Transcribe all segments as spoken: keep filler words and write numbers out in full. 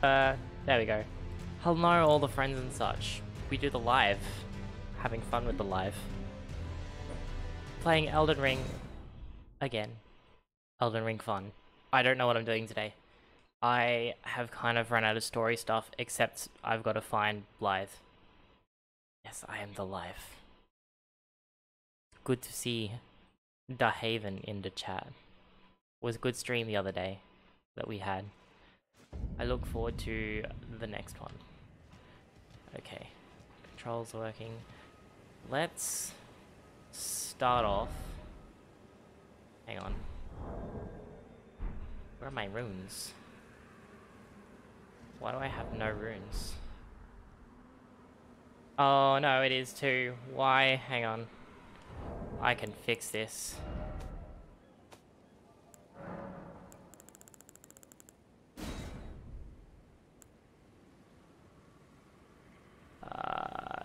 Uh, there we go. Hello all the friends and such. We do the live. Having fun with the live. Playing Elden Ring. Again. Elden Ring fun. I don't know what I'm doing today. I have kind of run out of story stuff, except I've got to find Blythe. Yes, I am the live. Good to see Da Haven in the chat. It was a good stream the other day that we had. I look forward to the next one. Okay, controls working. Let's start off. Hang on. Where are my runes? Why do I have no runes? Oh no, it is too. Why? Hang on. I can fix this.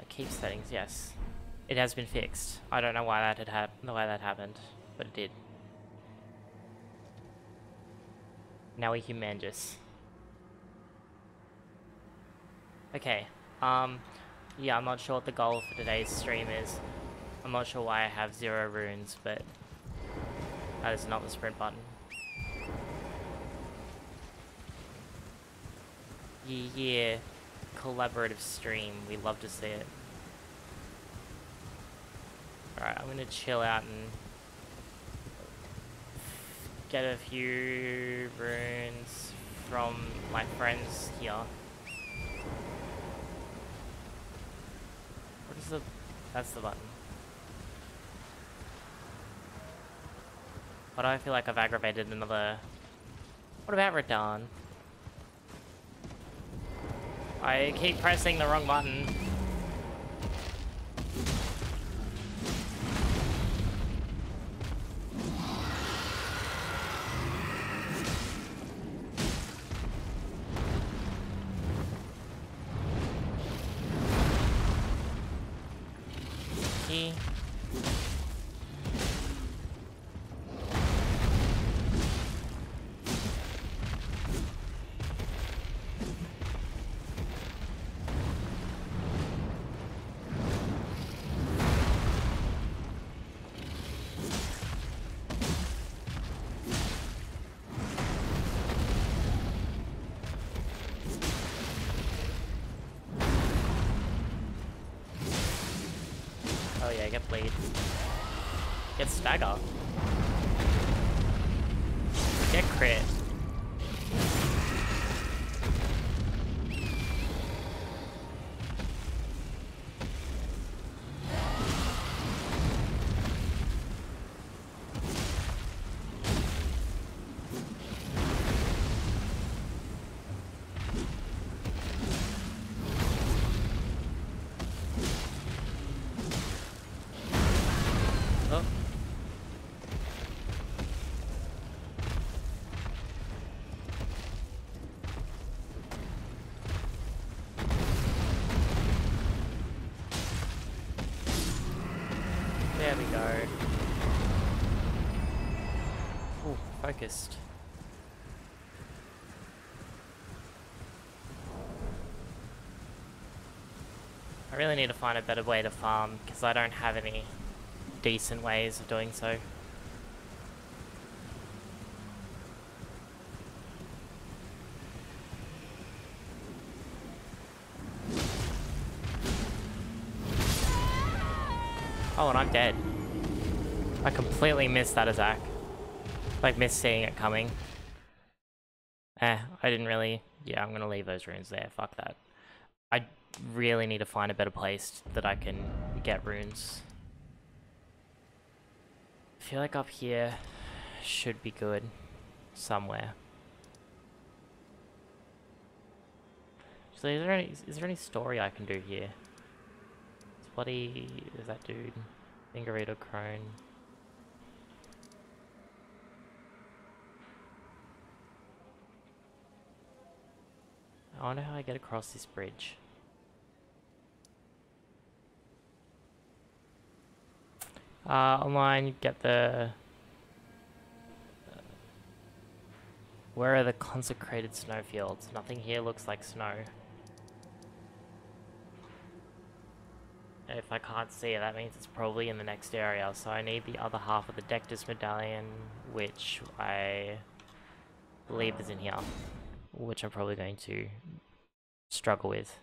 Keep settings, yes. It has been fixed. I don't know why that had hap why that happened, but it did. Now we're humongous. Okay. Um. Yeah, I'm not sure what the goal for today's stream is. I'm not sure why I have zero runes, but that is not the sprint button. Yeah, yeah. Collaborative stream. We love to see it. Alright, I'm gonna chill out and get a few runes from my friends here. What is the... that's the button. But I feel like I've aggravated another... What about Radahn? I keep pressing the wrong button. Oh yeah, get played. Get stagger. Get crit. Focused. I really need to find a better way to farm because I don't have any decent ways of doing so. Oh, and I'm dead. I completely missed that attack. Like, missed seeing it coming. Eh, I didn't really... Yeah, I'm gonna leave those runes there, fuck that. I really need to find a better place that I can get runes. I feel like up here should be good. Somewhere. So is there any, is there any story I can do here? It's bloody... is that dude? Fingerito Crone. I wonder how I get across this bridge. Uh, online, you get the... Uh, where are the consecrated snowfields? Nothing here looks like snow. If I can't see it, that means it's probably in the next area. So I need the other half of the Dectus medallion, which I believe is in here. Which I'm probably going to struggle with.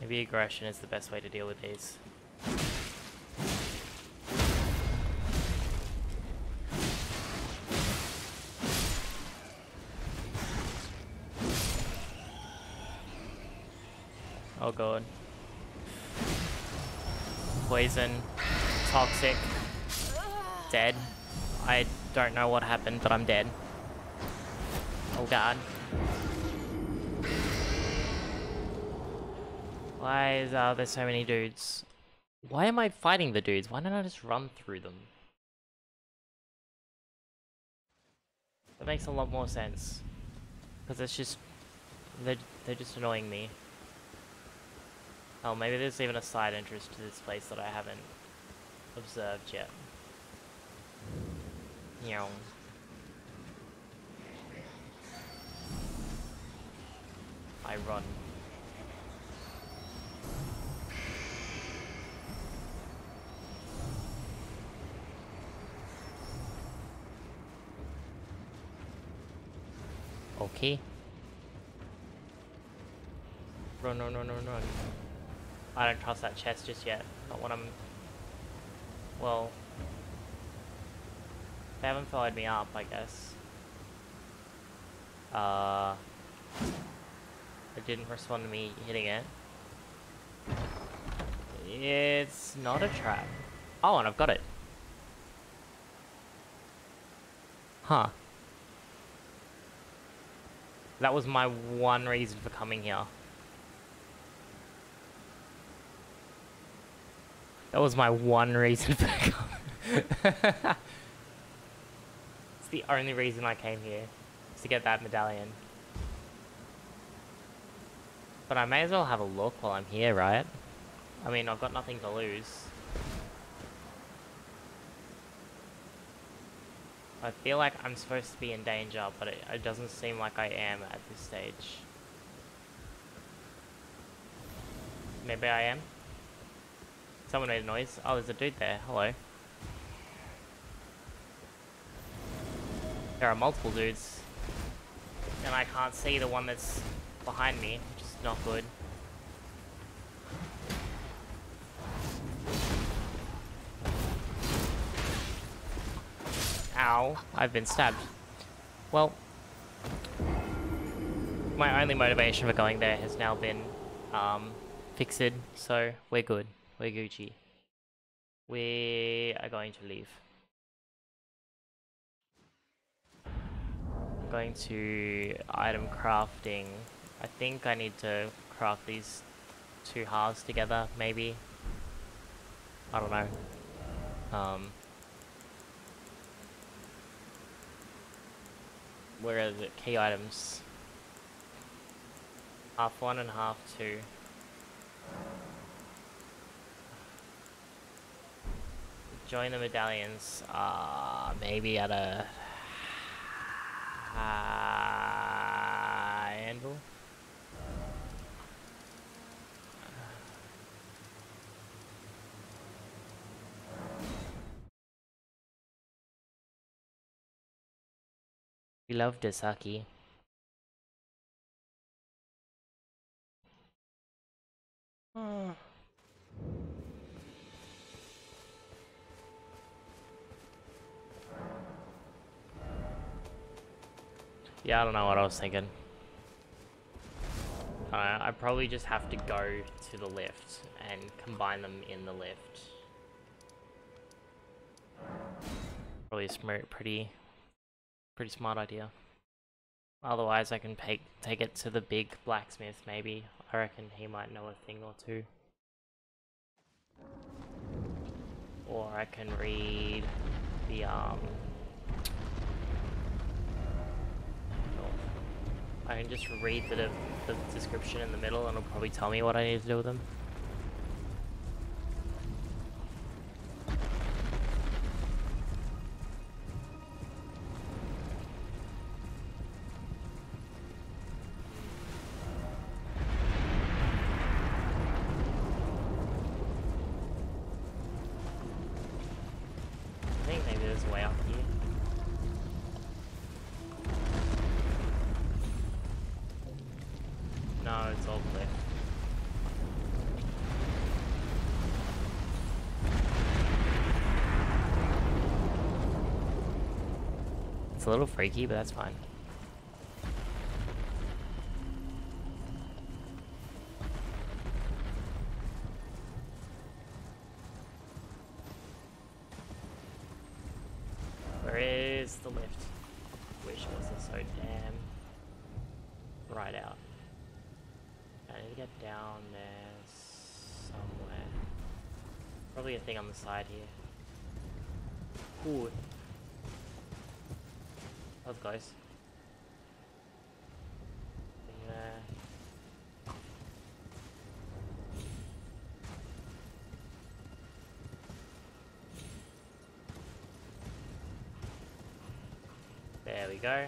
Maybe aggression is the best way to deal with these. Oh god. Poison. Toxic. Dead. I don't know what happened, but I'm dead. Oh god. Why is uh, there so many dudes? Why am I fighting the dudes? Why don't I just run through them? That makes a lot more sense. Because it's just... They're, they're just annoying me. Oh, maybe there's even a side entrance to this place that I haven't observed yet. Meow. I run. Okay. Run, run, run, run, run. I don't trust that chest just yet. Not when I'm... Well... They haven't followed me up, I guess. Uh... It didn't respond to me hitting it. It's not a trap. Oh, and I've got it. Huh. That was my one reason for coming here. That was my one reason for coming. It's the only reason I came here, is to get that medallion. But I may as well have a look while I'm here, right? I mean, I've got nothing to lose. I feel like I'm supposed to be in danger, but it, it doesn't seem like I am at this stage. Maybe I am? Someone made a noise. Oh, there's a dude there. Hello. There are multiple dudes. And I can't see the one that's behind me, which is not good. Ow, I've been stabbed. Well, my only motivation for going there has now been um, fixed, so we're good. We're Gucci. We are going to leave. I'm going to item crafting. I think I need to craft these two halves together, maybe. I don't know. Um... Where is it? Key items. Half one and half two. Join the medallions. Ah, uh, maybe at a uh, anvil. We love this hockey. Mm. Yeah, I don't know what I was thinking. Uh, I probably just have to go to the lift and combine them in the lift. Probably smart, pretty. Pretty smart idea. Otherwise I can take take it to the big blacksmith maybe. I reckon he might know a thing or two. Or I can read the um I can just read the the description in the middle and it'll probably tell me what I need to do with them. It's a little freaky, but that's fine. Where is the lift? Wish it wasn't so damn right out. I need to get down there somewhere. Probably a thing on the side here. Ooh. Those guys. Yeah. There we go.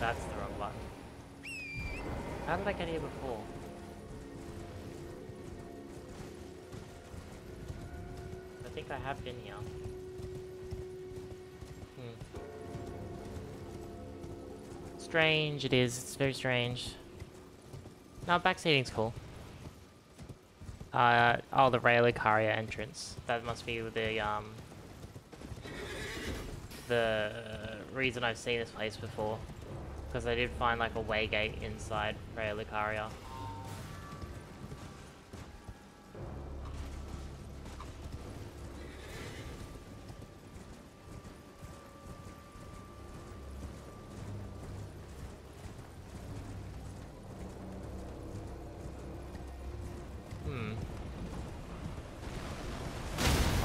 That's the wrong button. How did I get here before? I think I have been here. Hmm. Strange it is, it's very strange. No, backseating's cool. Uh, oh, the Raya Lucaria entrance. That must be the, um... the reason I've seen this place before. because I did find like a way gate inside Raya Lucaria.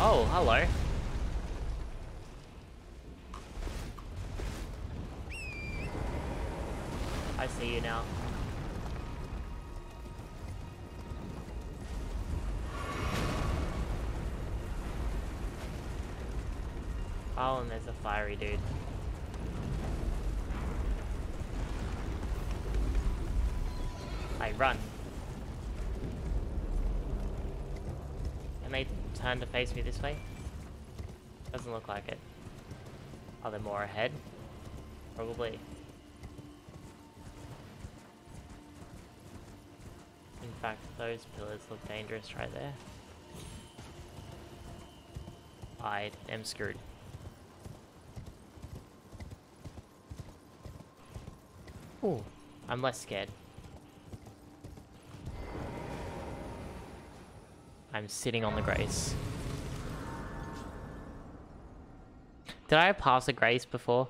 Oh, hello. I see you now. Oh, and there's a fiery dude. I run. And they turn to face me this way? Doesn't look like it. Are there more ahead? Probably. In fact, those pillars look dangerous right there. I am screwed. Ooh, I'm less scared. I'm sitting on the grace. Did I pass a grace before?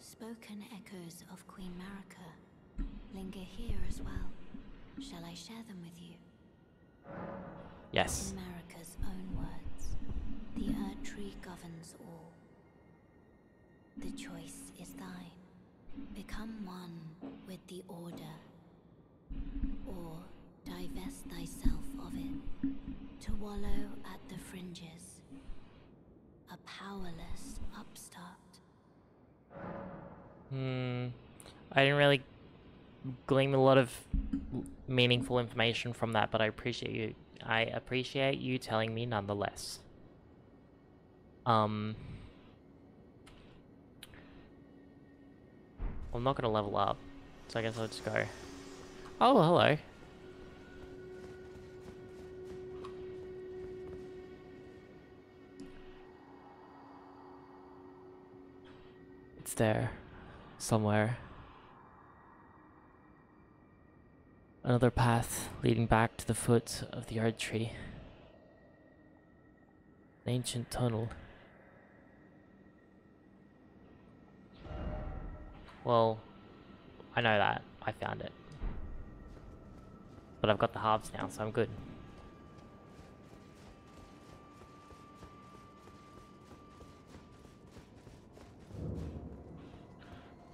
Spoken echoes of Queen Marika linger here as well. Shall I share them with you? Yes. In Marika's own words, the Erd Tree governs all. The choice is thine. Become one with the Order, or divest thyself of it, to wallow at the fringes, a powerless upstart. Hmm. I didn't really glean a lot of meaningful information from that, but I appreciate you. I appreciate you telling me nonetheless. Um, I'm not going to level up, so I guess I'll just go. Oh, hello. It's there, somewhere. Another path leading back to the foot of the Erd Tree. An ancient tunnel. Well, I know that. I found it. But I've got the halves now, so I'm good.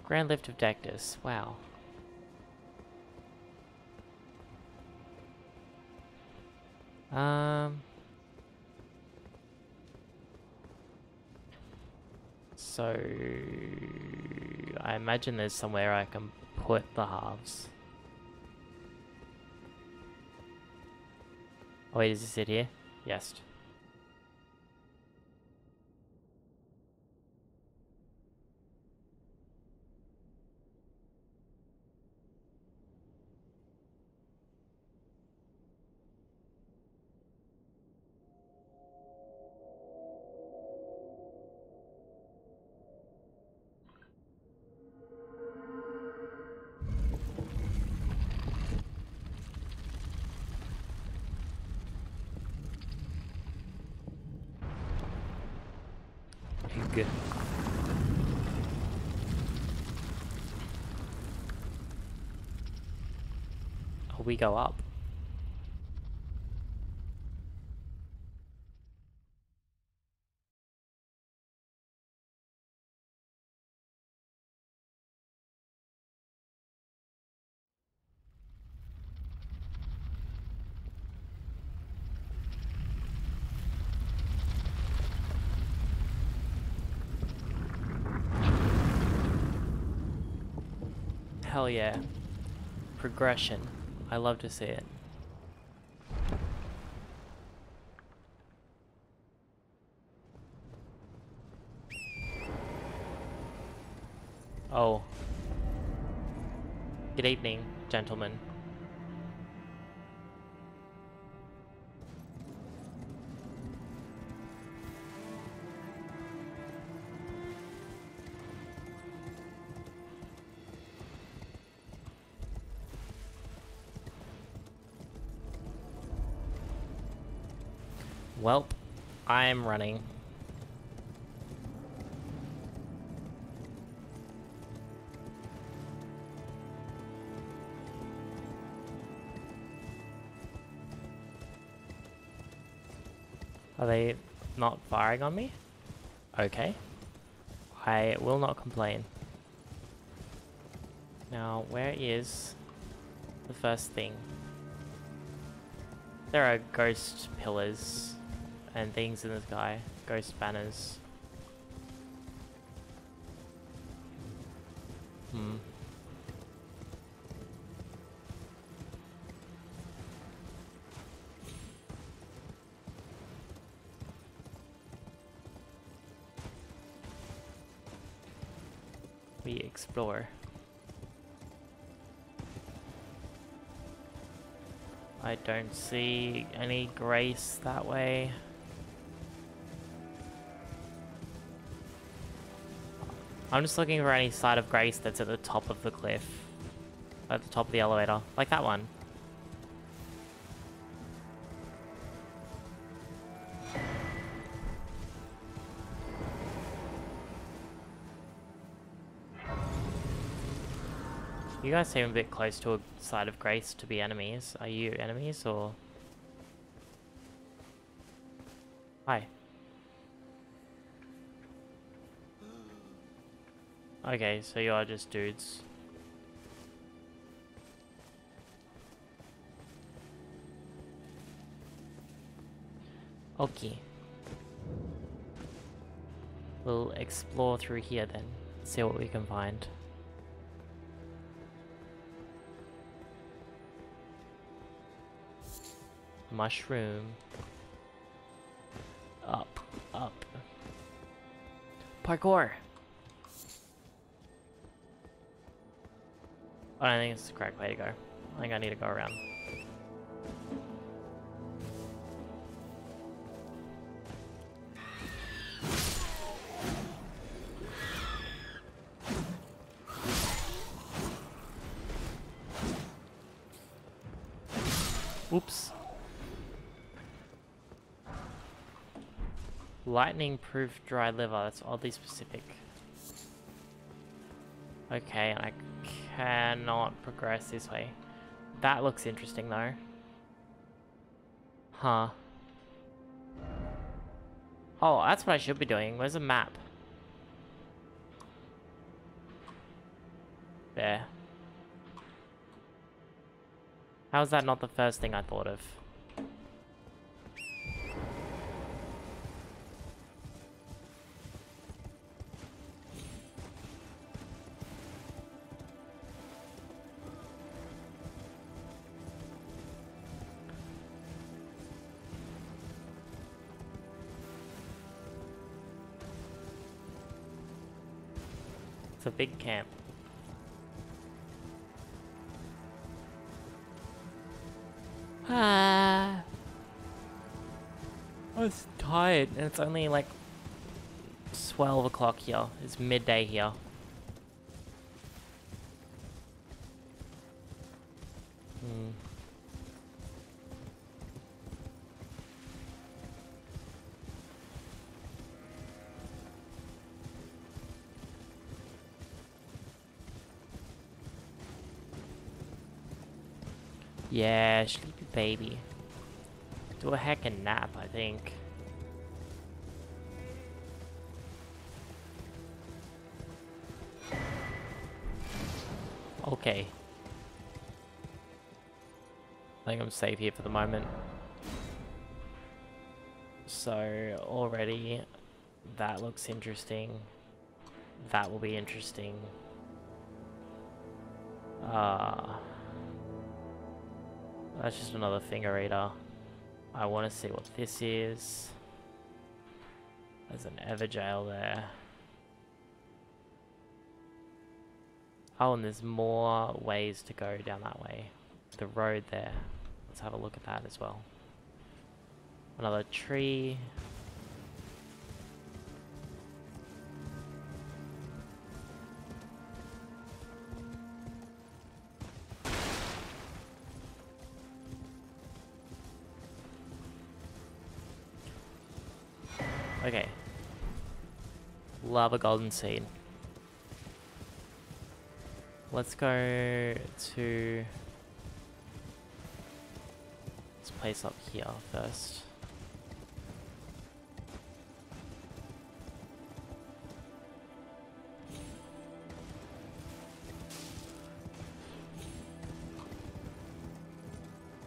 Grand Lift of Dectus. Wow. Um, so I imagine there's somewhere I can put the halves. Oh, wait, is this it here? Yes. Good. Oh, we go up. Hell yeah. Progression. I love to see it. Oh. Good evening, gentlemen. Welp, I'm running. Are they not firing on me? Okay. I will not complain. Now, where is the first thing? There are ghost pillars and things in the sky. Ghost banners. Hmm. We explore. I don't see any grace that way. I'm just looking for any side of grace that's at the top of the cliff. At the top of the elevator. Like that one. You guys seem a bit close to a side of grace to be enemies. Are you enemies or...? Hi. Okay, so you are just dudes. Okay. We'll explore through here then. See what we can find. Mushroom. Up, up. Parkour! I don't think it's the correct way to go. I think I need to go around. Oops. Lightning-proof dry liver. That's oddly specific. Okay, and I... cannot progress this way. That looks interesting though. Huh. Oh, that's what I should be doing. Where's the map? There. How is that not the first thing I thought of? It's a big camp. Ah. I was tired and it's only like twelve o'clock here. It's midday here. Hmm. Yeah, sleepy baby. Do a heckin' nap, I think. Okay. I think I'm safe here for the moment. So, already, that looks interesting. That will be interesting. Ah. Uh, That's just another finger eater. I want to see what this is. There's an Evergaol there. Oh, and there's more ways to go down that way. The road there. Let's have a look at that as well. Another tree. Okay. Lava golden seed. Let's go to this place up here first.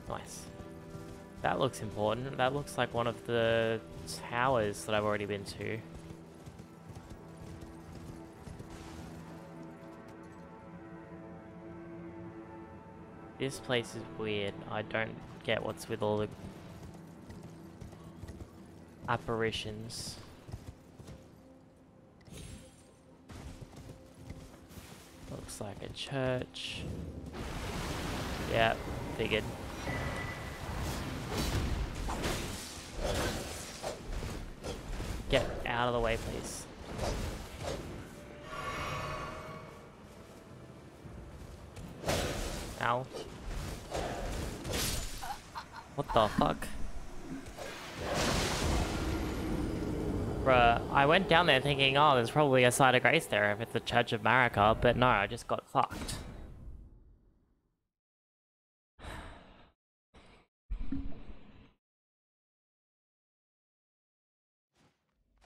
Nice. That looks important. That looks like one of the towers that I've already been to. This place is weird. I don't get what's with all the apparitions. Looks like a church. Yeah, figured. Get out of the way, please. Ow. What the fuck? Bruh, I went down there thinking, oh, there's probably a site of grace there if it's the Church of Marika, but no, I just got fucked.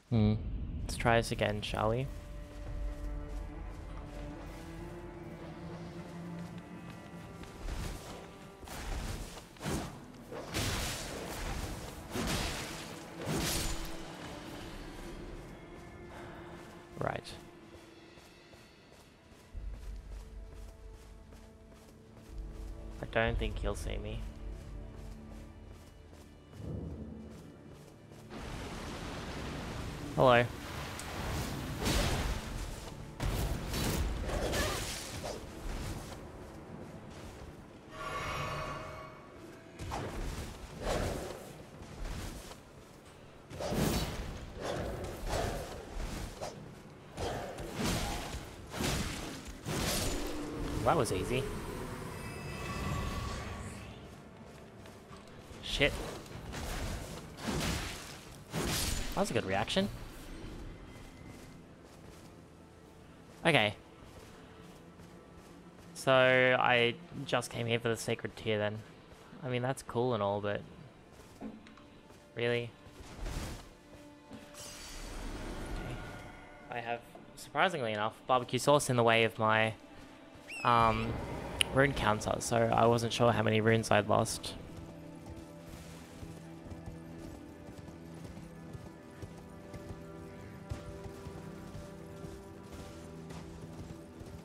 Hmm. Let's try this again, shall we? Right. I don't think he'll see me. Hello. That was easy. Shit. That was a good reaction. Okay. So, I just came here for the sacred tier then. I mean, that's cool and all, but... really? Okay. I have, surprisingly enough, barbecue sauce in the way of my... Um, rune counter, so I wasn't sure how many runes I'd lost.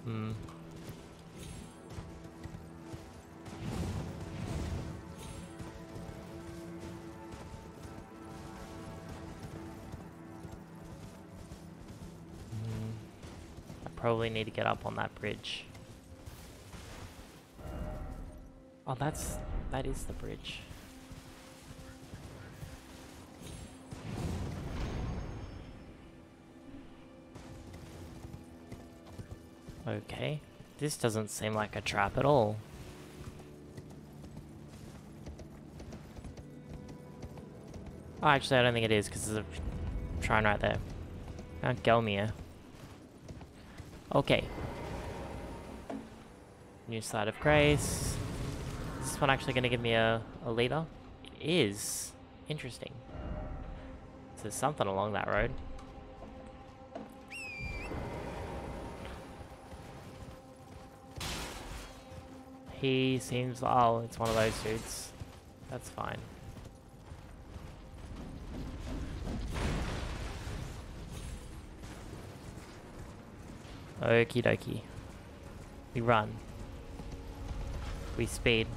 Hmm. Hmm. I probably need to get up on that bridge. Oh, that's... that is the bridge. Okay. This doesn't seem like a trap at all. Oh, actually, I don't think it is, because there's a shrine right there. Mount Gelmir. Okay. New side of grace. Is this one actually going to give me a, a leader? It is. Interesting. So there's something along that road. He seems... oh, it's one of those dudes. That's fine. Okie dokie. We run. We speed.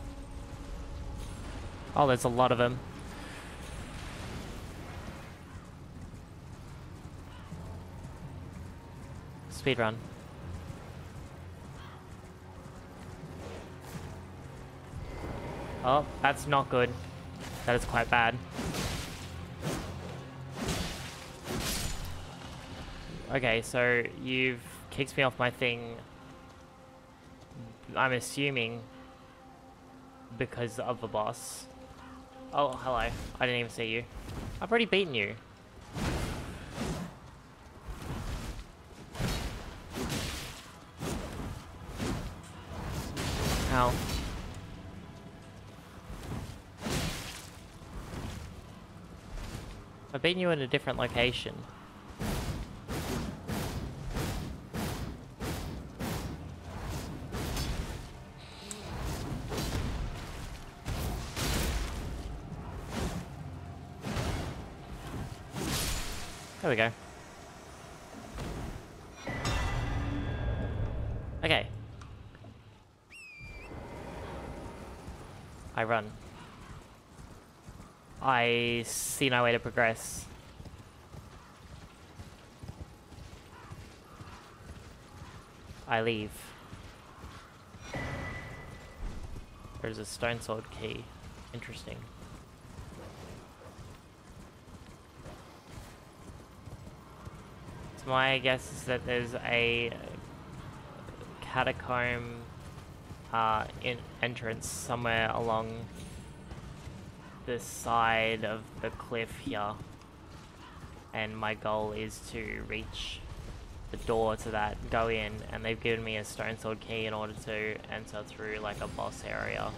Oh, there's a lot of them. Speed run. Oh, that's not good. That is quite bad. Okay, so you've kicked me off my thing, I'm assuming, because of the boss. Oh, hello. I didn't even see you. I've already beaten you. Ow. I've beaten you in a different location. There we go. Okay. I run. I see no way to progress. I leave. There's a stone sword key. Interesting. My guess is that there's a catacomb uh, in entrance somewhere along the side of the cliff here, and my goal is to reach the door to that, go in, and they've given me a stone sword key in order to enter through like a boss area.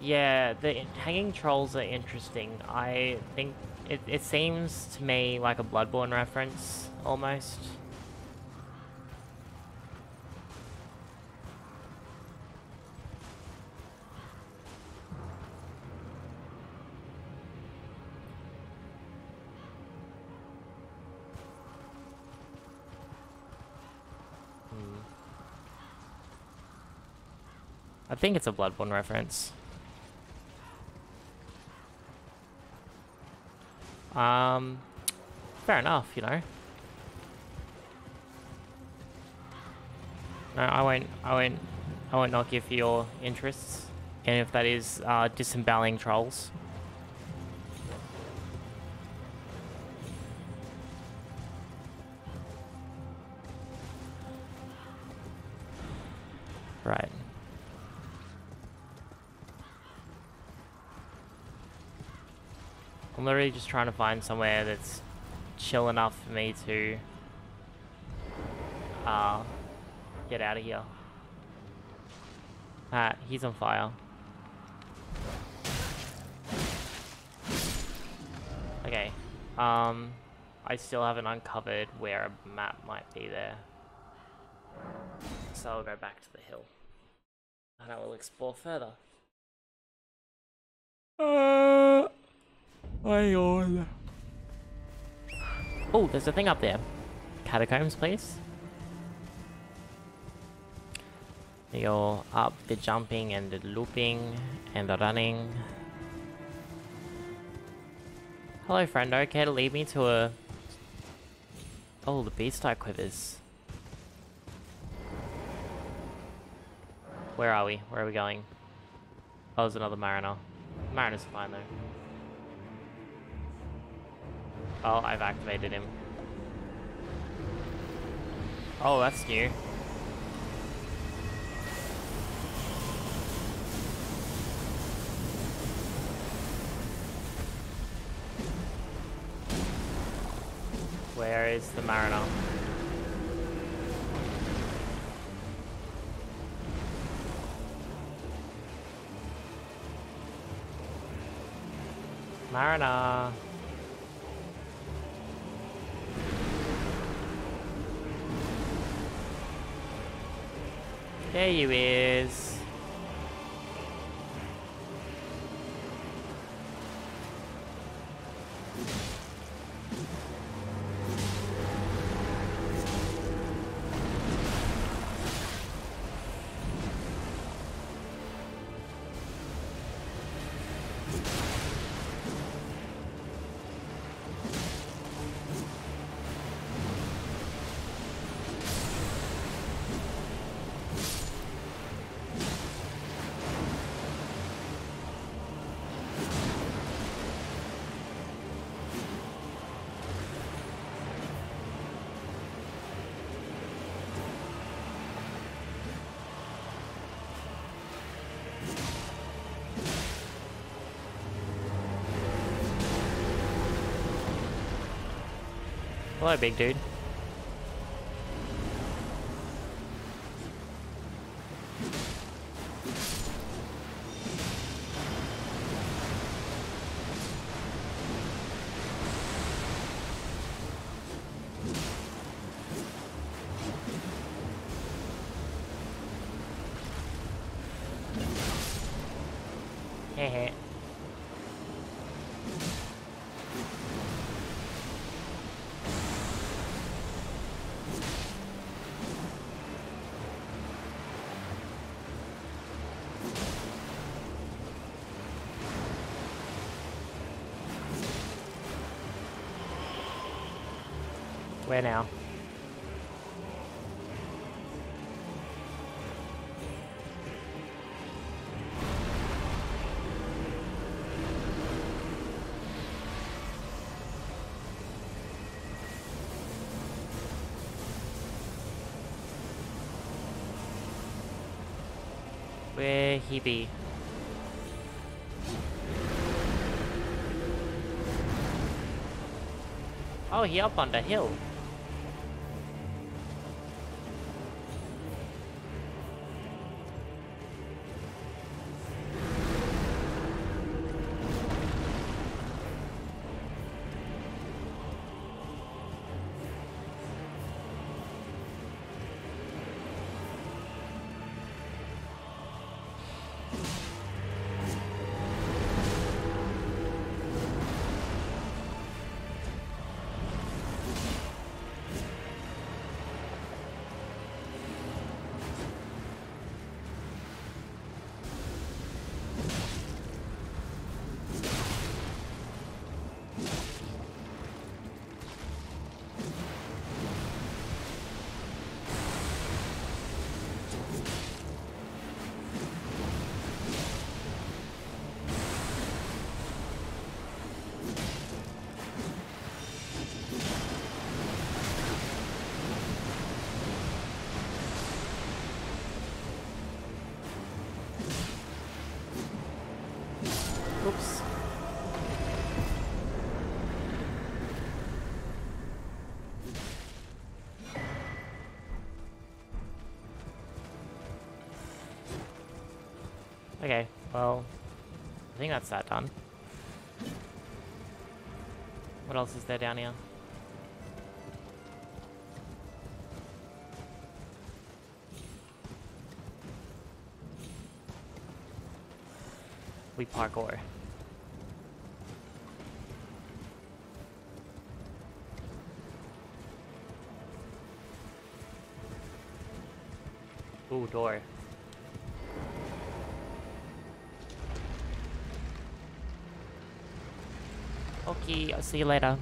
Yeah, the hanging trolls are interesting. I think it, it seems to me like a Bloodborne reference, almost. Hmm. I think it's a Bloodborne reference. Um, fair enough, you know. No, I won't, I won't, I won't knock you for your interests. And if that is, uh, disemboweling trolls. Right. I'm literally just trying to find somewhere that's chill enough for me to uh, get out of here. Ah, he's on fire. Okay, um, I still haven't uncovered where a map might be there. So I'll go back to the hill. And I will explore further. Uh... Oh, there's a thing up there. Catacombs, please. You're up the jumping and the looping and the running. Hello, friendo. Care to lead me to a... Oh, the beast type quivers. Where are we? Where are we going? Oh, there's another mariner. Mariner's fine, though. Oh, I've activated him. Oh, that's new. Where is the mariner? Mariner! There you is. Hello, big dude. Where now? Where he be? Oh, he up on the hill. Okay, well, I think that's that done. What else is there down here? We parkour. Ooh, door. Okay, I'll see you later.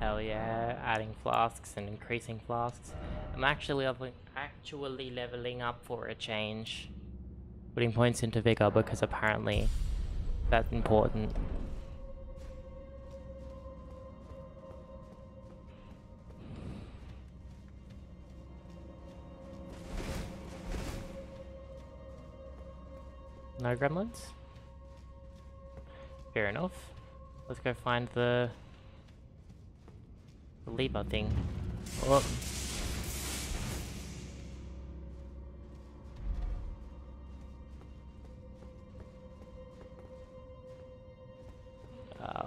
Hell yeah, adding flasks and increasing flasks. I'm actually up. Actually leveling up for a change, putting points into vigor because apparently that's important. No gremlins? Fair enough. Let's go find the, the lever thing. Oh.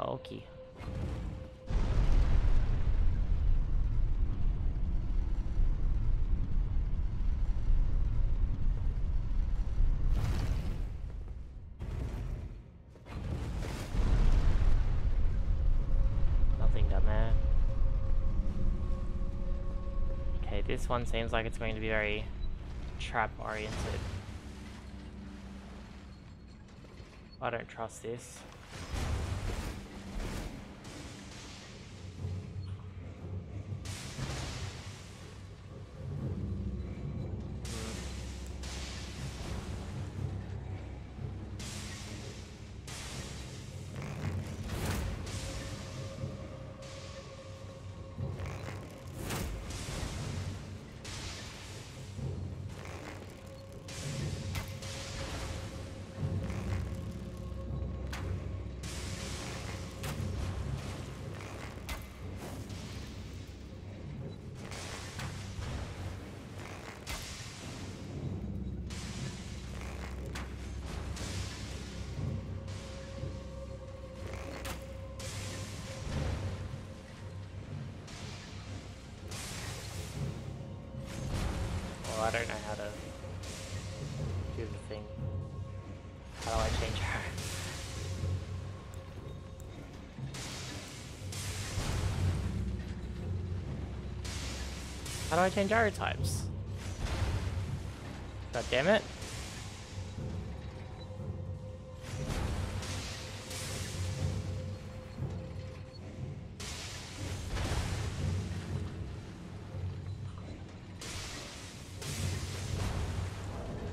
Okay. Nothing down there. Okay, this one seems like it's going to be very trap oriented. I don't trust this. I don't know how to do the thing. How do I change her? How do I change our types? God damn it.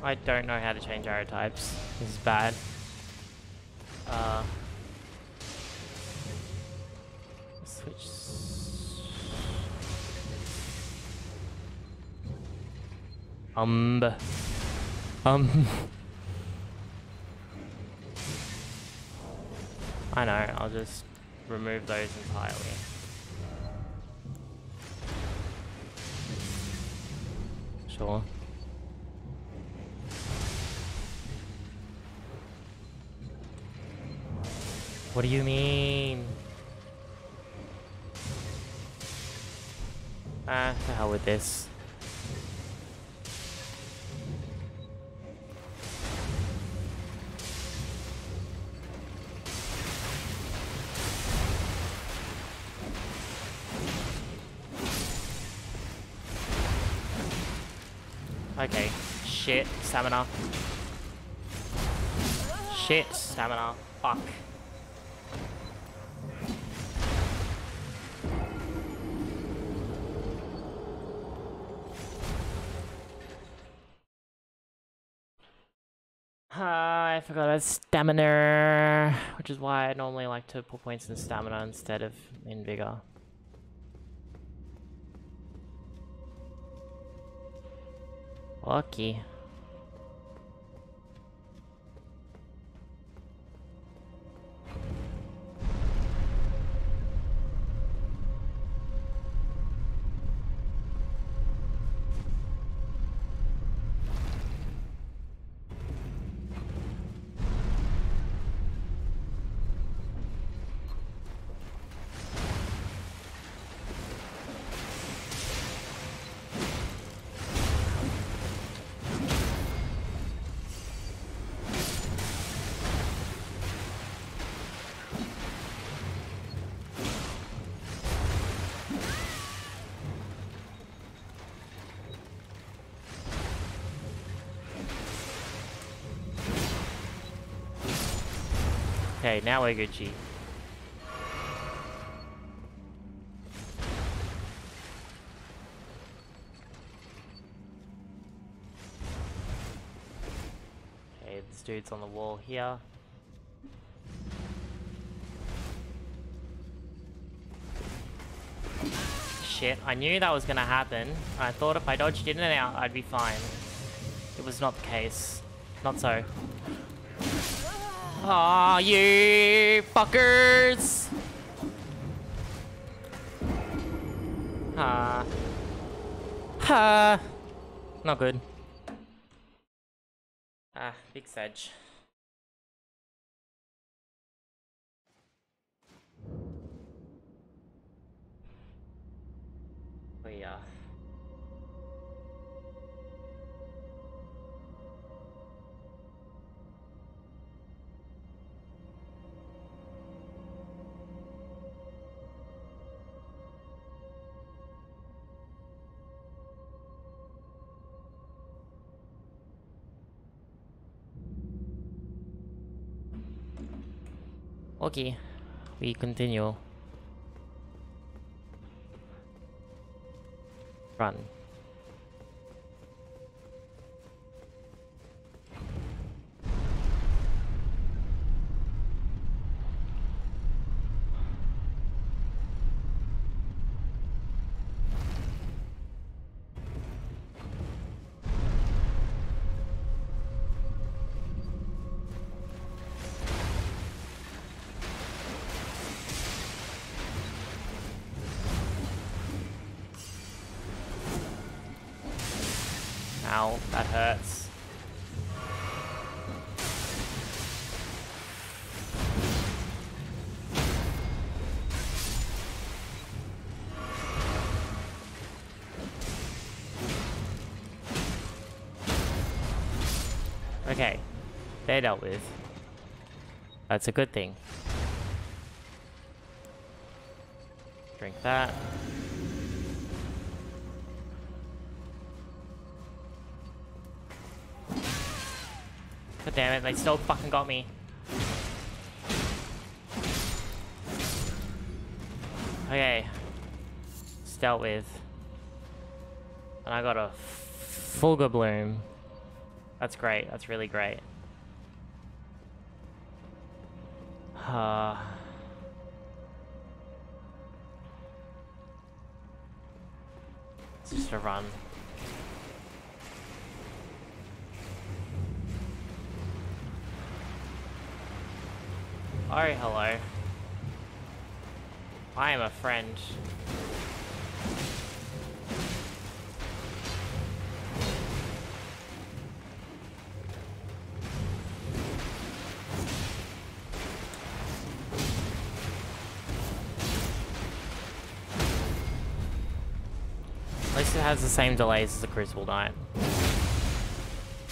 I don't know how to change arrow types. This is bad. Uh, switch. Um. Um. I know. I'll just remove those entirely. Sure. What do you mean? Ah, the hell with this. Okay, shit, stamina. Shit, stamina, fuck. I forgot about stamina, which is why I normally like to put points in stamina instead of in vigor. Lucky. Okay, now we're Gucci. Okay, this dude's on the wall here. Shit, I knew that was gonna happen. I thought if I dodged in and out, I'd be fine. It was not the case. Not so. Aw, you fuckers! Ah. Ha! Not good. Ah, big sedge. We are. Okay, we continue. Run. Ow, that hurts. Okay. They're dealt with. That's a good thing. Drink that. God damn it, they still fucking got me. Okay. It's dealt with. And I got a Fulgur Bloom. That's great, that's really great. Uh... It's just a run. Oh, hello. I am a friend. At least it has the same delays as the Crucible Knight.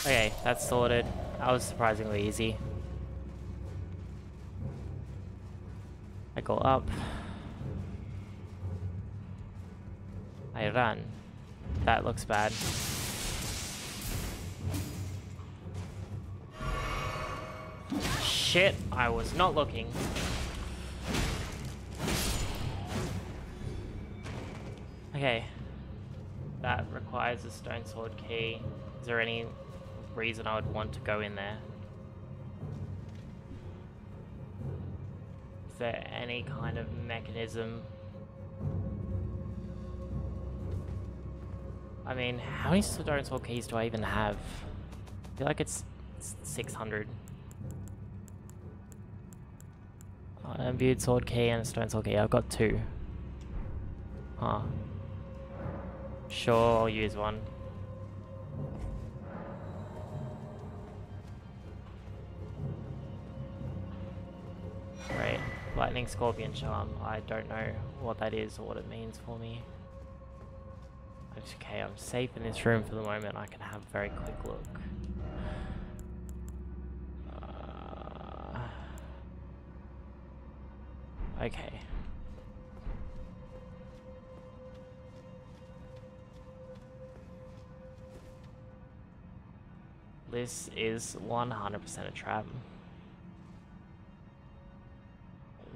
Okay, that's sorted. That was surprisingly easy. I go up. I run. That looks bad. Shit, I was not looking. Okay. That requires a stone sword key. Is there any reason I would want to go in there? Is there any kind of mechanism? I mean, how many stone sword keys do I even have? I feel like it's six hundred. An imbued sword key and a stone sword key. I've got two. Huh. Sure, I'll use one. Right, lightning scorpion charm. I don't know what that is or what it means for me. Okay, I'm safe in this room for the moment. I can have a very quick look. Uh, okay. This is one hundred percent a trap.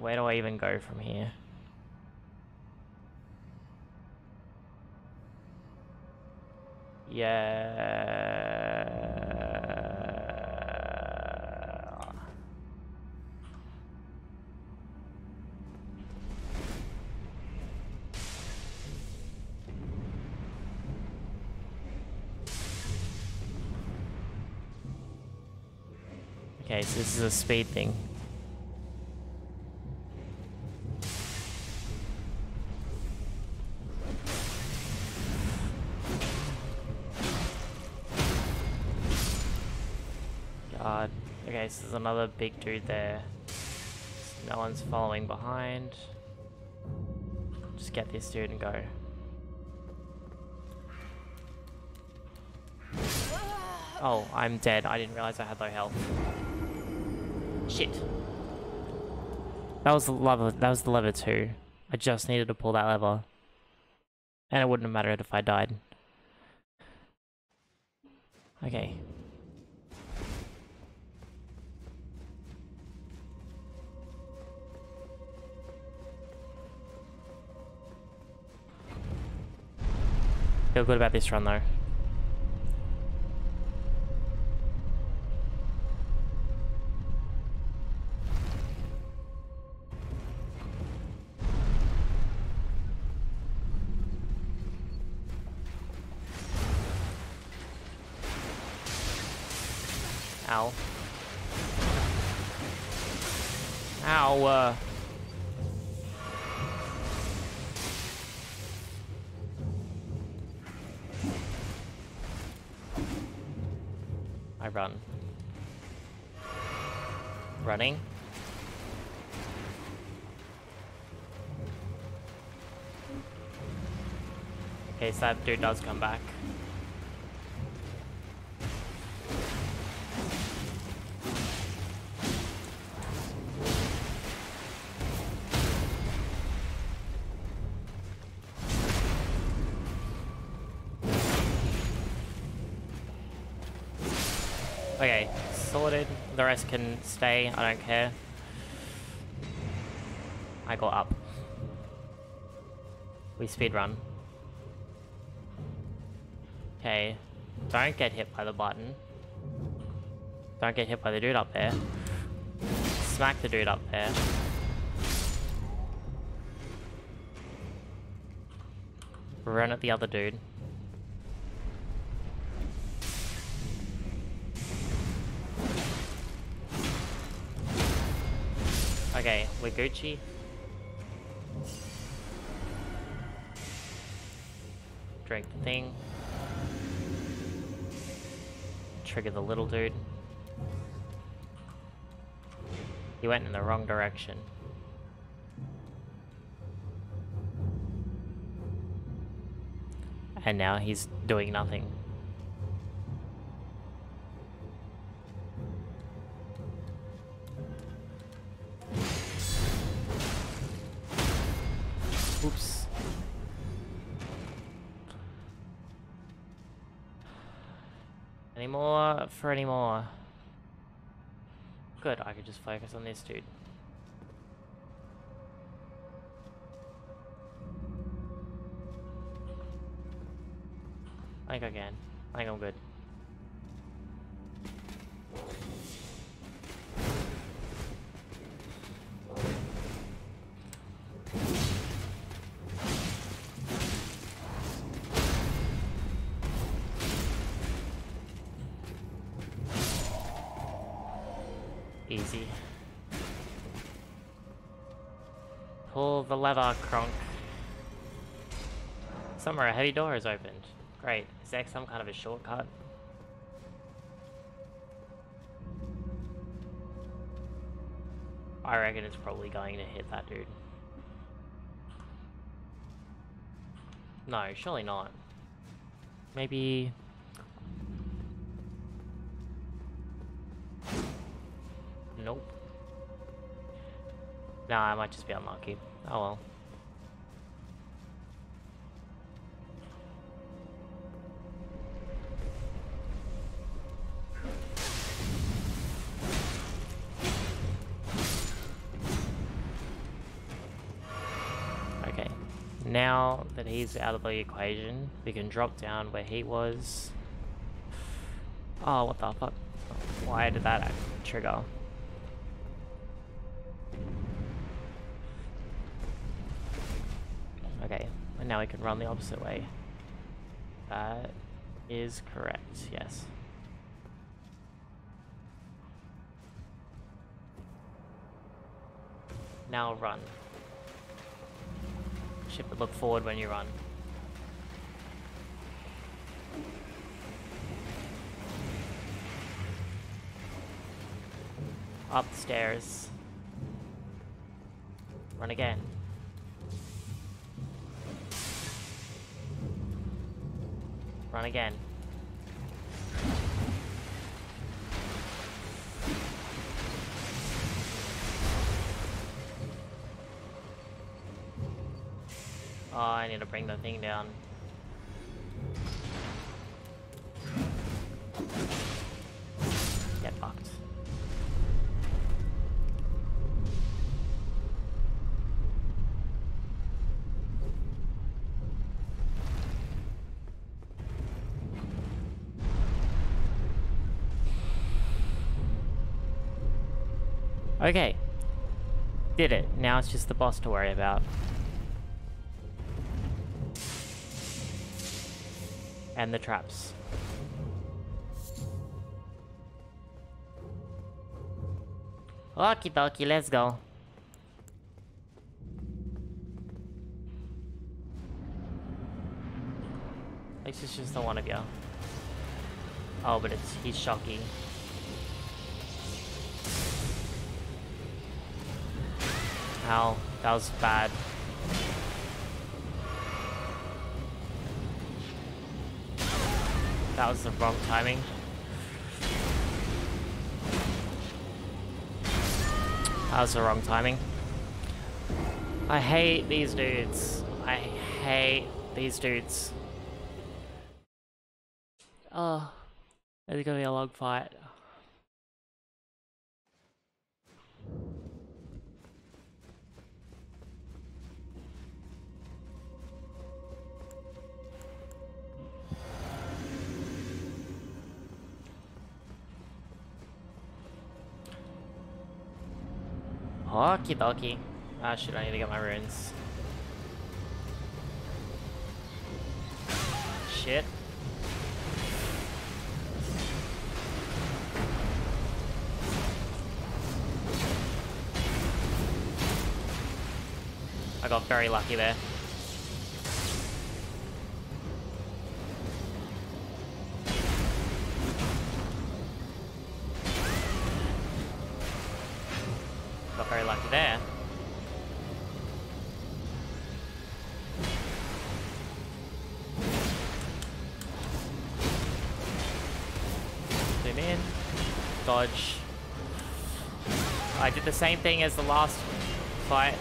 Where do I even go from here? Yeah. Okay, so this is a speed thing. So there's another big dude there. No one's following behind. Just get this dude and go. Oh, I'm dead. I didn't realize I had low health. Shit. That was the lever. That was the lever two. I just needed to pull that lever, and it wouldn't have mattered if I died. Okay. Feel good about this run though. Ow. Ow. Uh. Run. Running. Okay, so that dude does come back. Okay, sorted. The rest can stay. I don't care. I got up. We speedrun. Okay. Don't get hit by the button. Don't get hit by the dude up there. Smack the dude up there. Run at the other dude. Okay, we're Gucci. Drink the thing. Trigger the little dude. He went in the wrong direction. And now he's doing nothing. Oops. Any more for any more? Good, I could just focus on this dude. I think I can. I think I'm good. Easy. Pull the lever, Kronk. Somewhere a heavy door is opened. Great. Is that some kind of a shortcut? I reckon it's probably going to hit that dude. No, surely not. Maybe... Nope. Nah, I might just be unlucky. Oh well. Okay. Now that he's out of the equation, we can drop down where he was. Oh, what the fuck? Why did that trigger? Okay, and now we can run the opposite way. That is correct, yes. Now run. Shift and look forward when you run. Up the stairs. Run again. Run again. Oh, I need to bring the thing down. Get fucked. Okay, did it. Now it's just the boss to worry about. And the traps. Okie dokie, let's go. This is just the one of you. Oh, but it's he's shocky. Ow, that was bad. That was the wrong timing. That was the wrong timing. I hate these dudes. I hate these dudes. Oh, it's gonna be a long fight. Okie dokie. Ah shit, I need to get my runes. Shit. I got very lucky there. Got very lucky there. Zoom in. Dodge. I did the same thing as the last fight.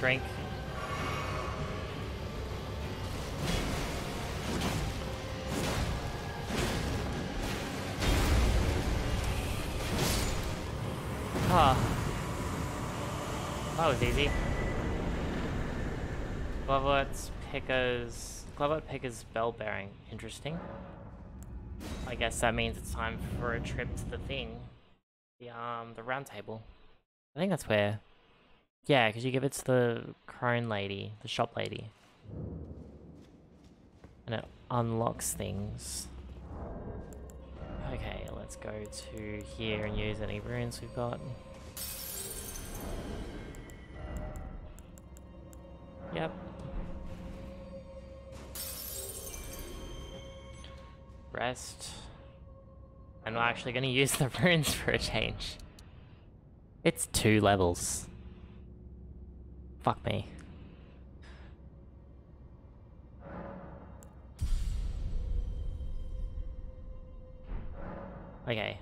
Drink. Huh. That was easy. Glovewort Picker's... Glovewort Picker's bell bearing. Interesting. I guess that means it's time for a trip to the thing. The, um, the round table. I think that's where... Yeah, because you give it to the crone lady, the shop lady. And it unlocks things. Okay, let's go to here and use any runes we've got. Yep. Rest. And we're actually going to use the runes for a change. It's two levels. Fuck me. Okay.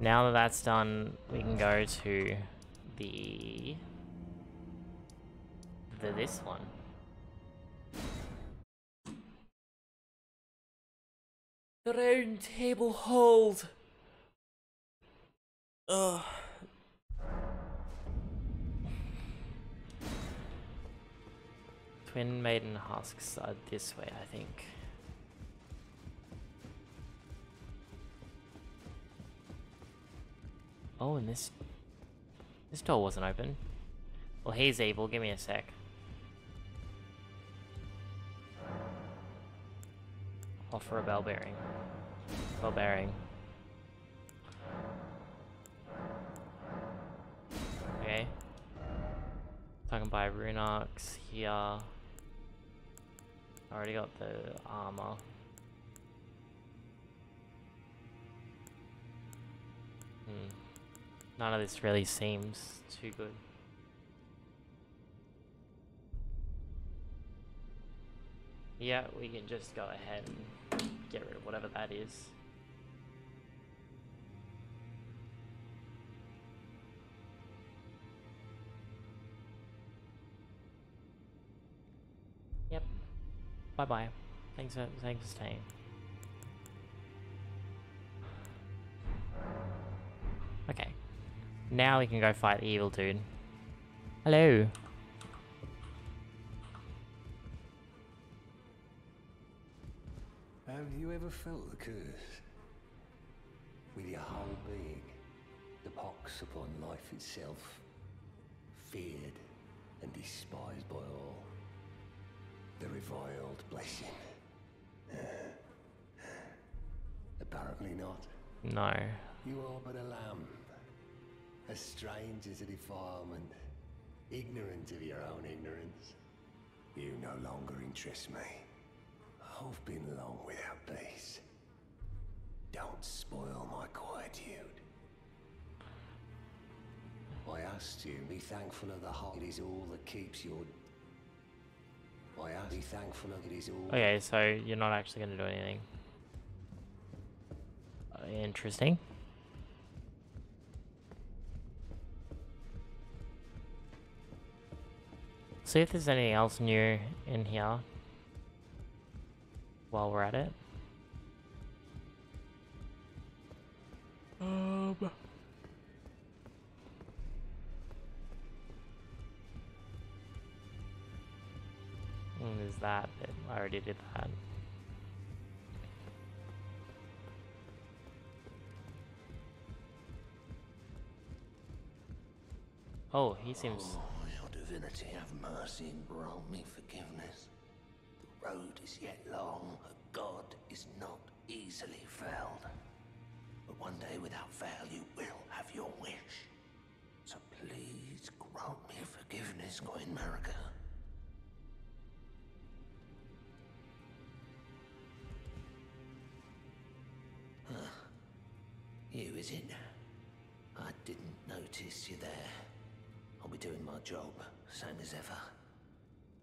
Now that that's done, we can go to the... the this one. The Round Table Hold! Ugh. Twin Maiden Husks are this way, I think. Oh, and this... this door wasn't open. Well, he's evil, give me a sec. Offer a bell bearing. Bell bearing. Okay. So I can buy rune arcs here. Already got the armor. Hmm. None of this really seems too good. Yeah, we can just go ahead and get rid of whatever that is. Yep. Bye bye. Thanks for thanks for staying. Okay. Now we can go fight the evil dude. Hello. Have you ever felt the curse? With your whole being, the pox upon life itself, feared and despised by all. The reviled blessing. Apparently not. No. You are but a lamb. A stranger to defilement. Ignorant of your own ignorance. You no longer interest me. I've been long without peace. Don't spoil my quietude. I asked you, be thankful of the heart. It is all that keeps your... I asked you, be thankful of it is all... Okay, so you're not actually going to do anything. Interesting. See if there's anything else new in here while we're at it. Um. And there's that bit. I already did that. Oh, he seems... Oh, your divinity, have mercy and grant me forgiveness. The road is yet long, a god is not easily felled. But one day without fail you will have your wish. So please grant me forgiveness, Queen Marika. Huh. You, is it? I didn't notice you there. I'll be doing my job, same as ever.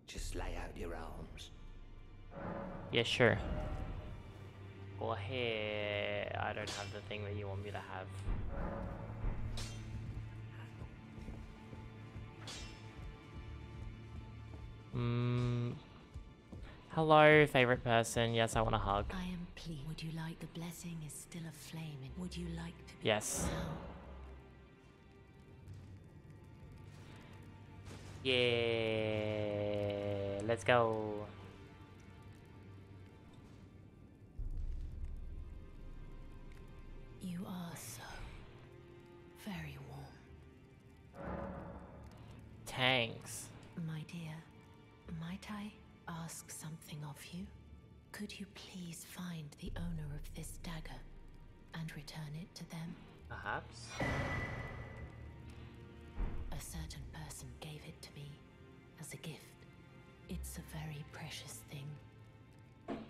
Just lay out your arms. Yeah, sure. Well, here, I don't have the thing that you want me to have. Mm. Hello, favorite person. Yes, I want a hug. I am pleased. Would you like the blessing is still aflame? And would you like to be? Yes. Now? Yeah. Let's go. You are so very warm. Thanks. My dear, might I ask something of you? Could you please find the owner of this dagger and return it to them? Perhaps. A certain person gave it to me as a gift. It's a very precious thing.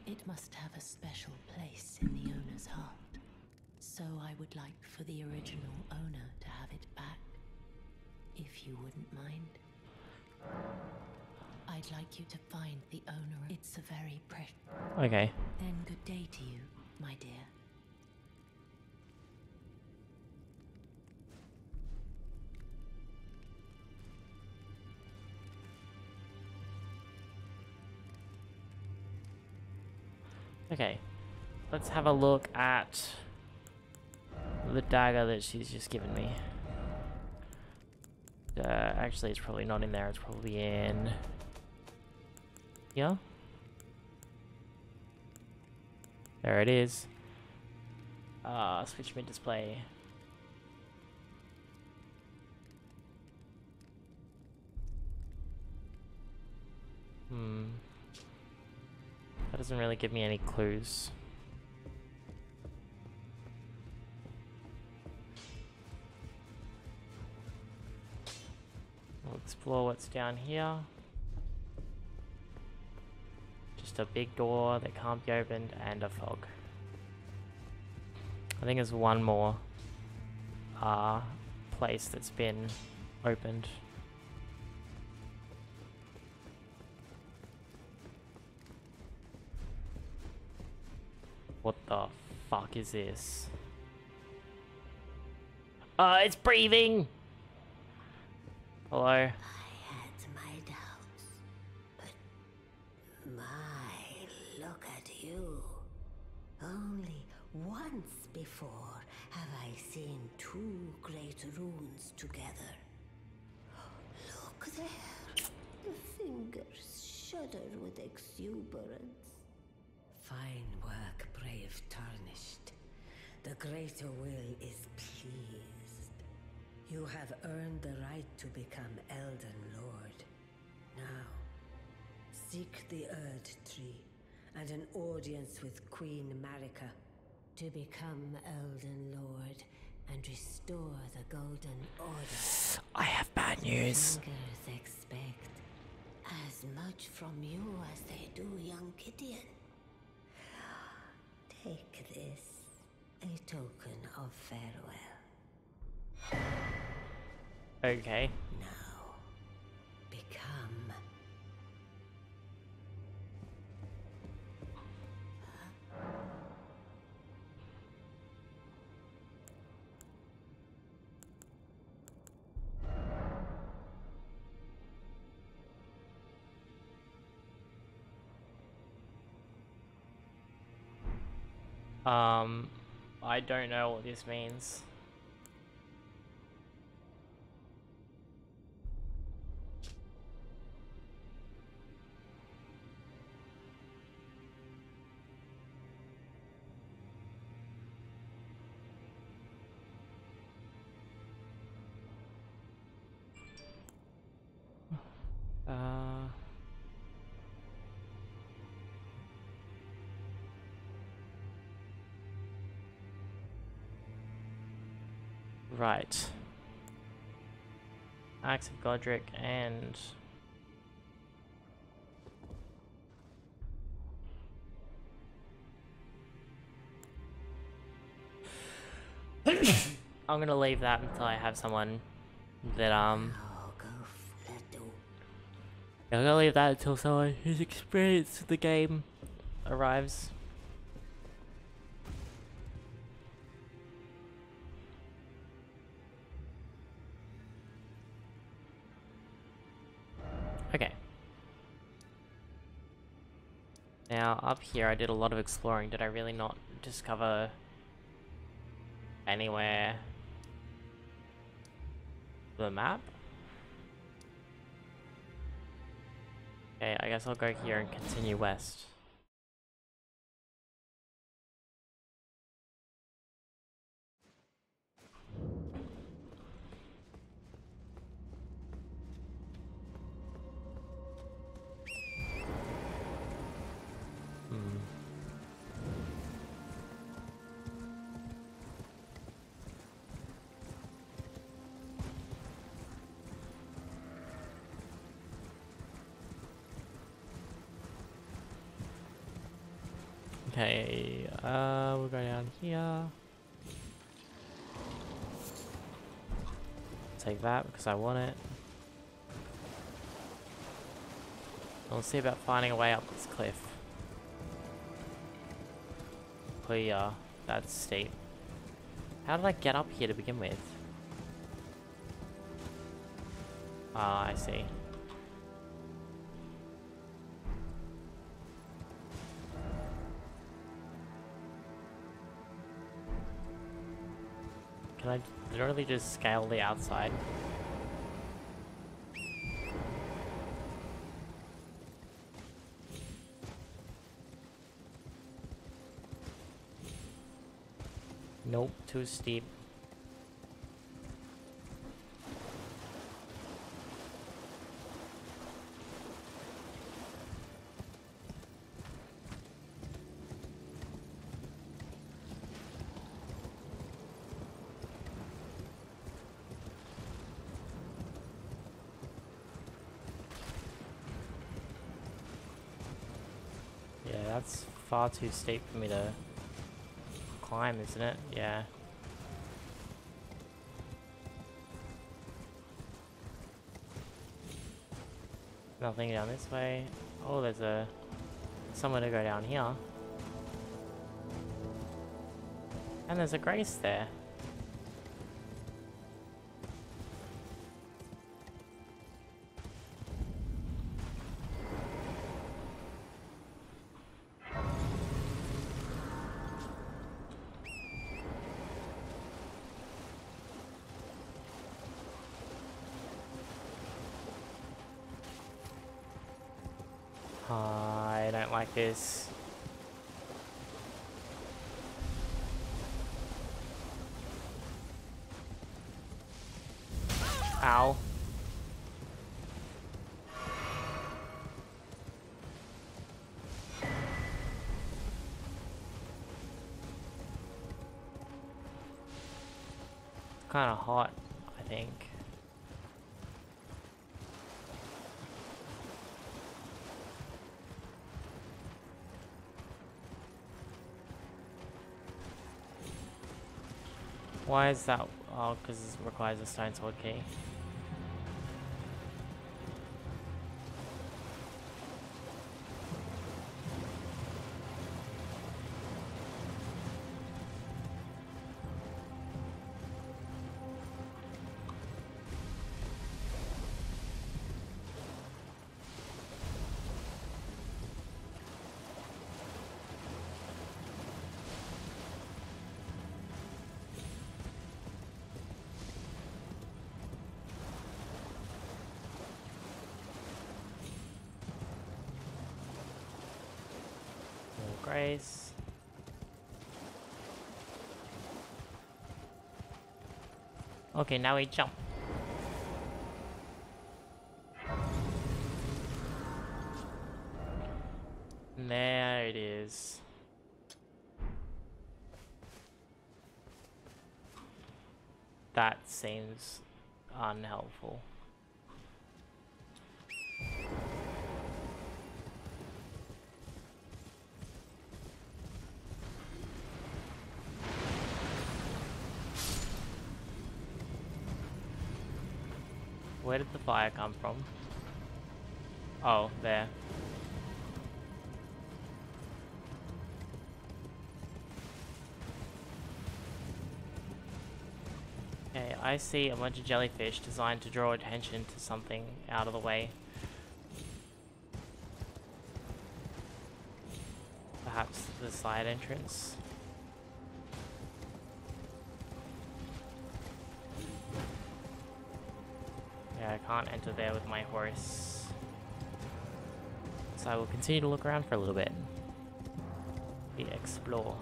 It must have a special place in the owner's heart. So I would like for the original owner to have it back, if you wouldn't mind. I'd like you to find the owner. It's a very precious. Okay. Then good day to you, my dear. Okay. Let's have a look at the dagger that she's just given me. Uh, actually, it's probably not in there. It's probably in here. There it is. Ah, uh, switch mid display. Hmm. That doesn't really give me any clues. Explore what's down here. Just a big door that can't be opened and a fog. I think there's one more uh, place that's been opened. What the fuck is this? Uh, it's breathing! Hello. I had my doubts, but my, look at you. Only once before have I seen two great runes together. Look there. The fingers shudder with exuberance. Fine work, brave tarnished. The greater will is pleased. You have earned the right to become Elden Lord. Now, seek the Erd Tree and an audience with Queen Marika to become Elden Lord and restore the Golden Order. I have bad news. Youngers expect as much from you as they do young Gideon. Take this, a token of farewell. Okay. Now, become. Um, I don't know what this means. Uh... Right. Axe of Godric and... I'm gonna leave that until I have someone that, um... I'm gonna leave that until someone who's experienced with the game arrives. Okay. Now, up here I did a lot of exploring. Did I really not discover anywhere the map? Okay, I guess I'll go here and continue west. Okay, uh, we'll go down here. Take that because I want it. We'll see about finding a way up this cliff. Oh yeah, that's steep. How did I get up here to begin with? Ah, I see. Can I literally just scale the outside? Nope, too steep. Far too steep for me to climb, isn't it? Yeah. Nothing down this way. Oh, there's a somewhere to go down here. And there's a grace there. This. Ow. It's kind of hot, I think. Why is that? Oh, because it requires a stone sword key. Grace. Okay, now we jump. There it is. That seems unhelpful. Where did the fire come from? Oh, there. Okay, I see a bunch of jellyfish designed to draw attention to something out of the way. Perhaps the side entrance. Yeah, I can't enter there with my horse. So I will continue to look around for a little bit. We explore.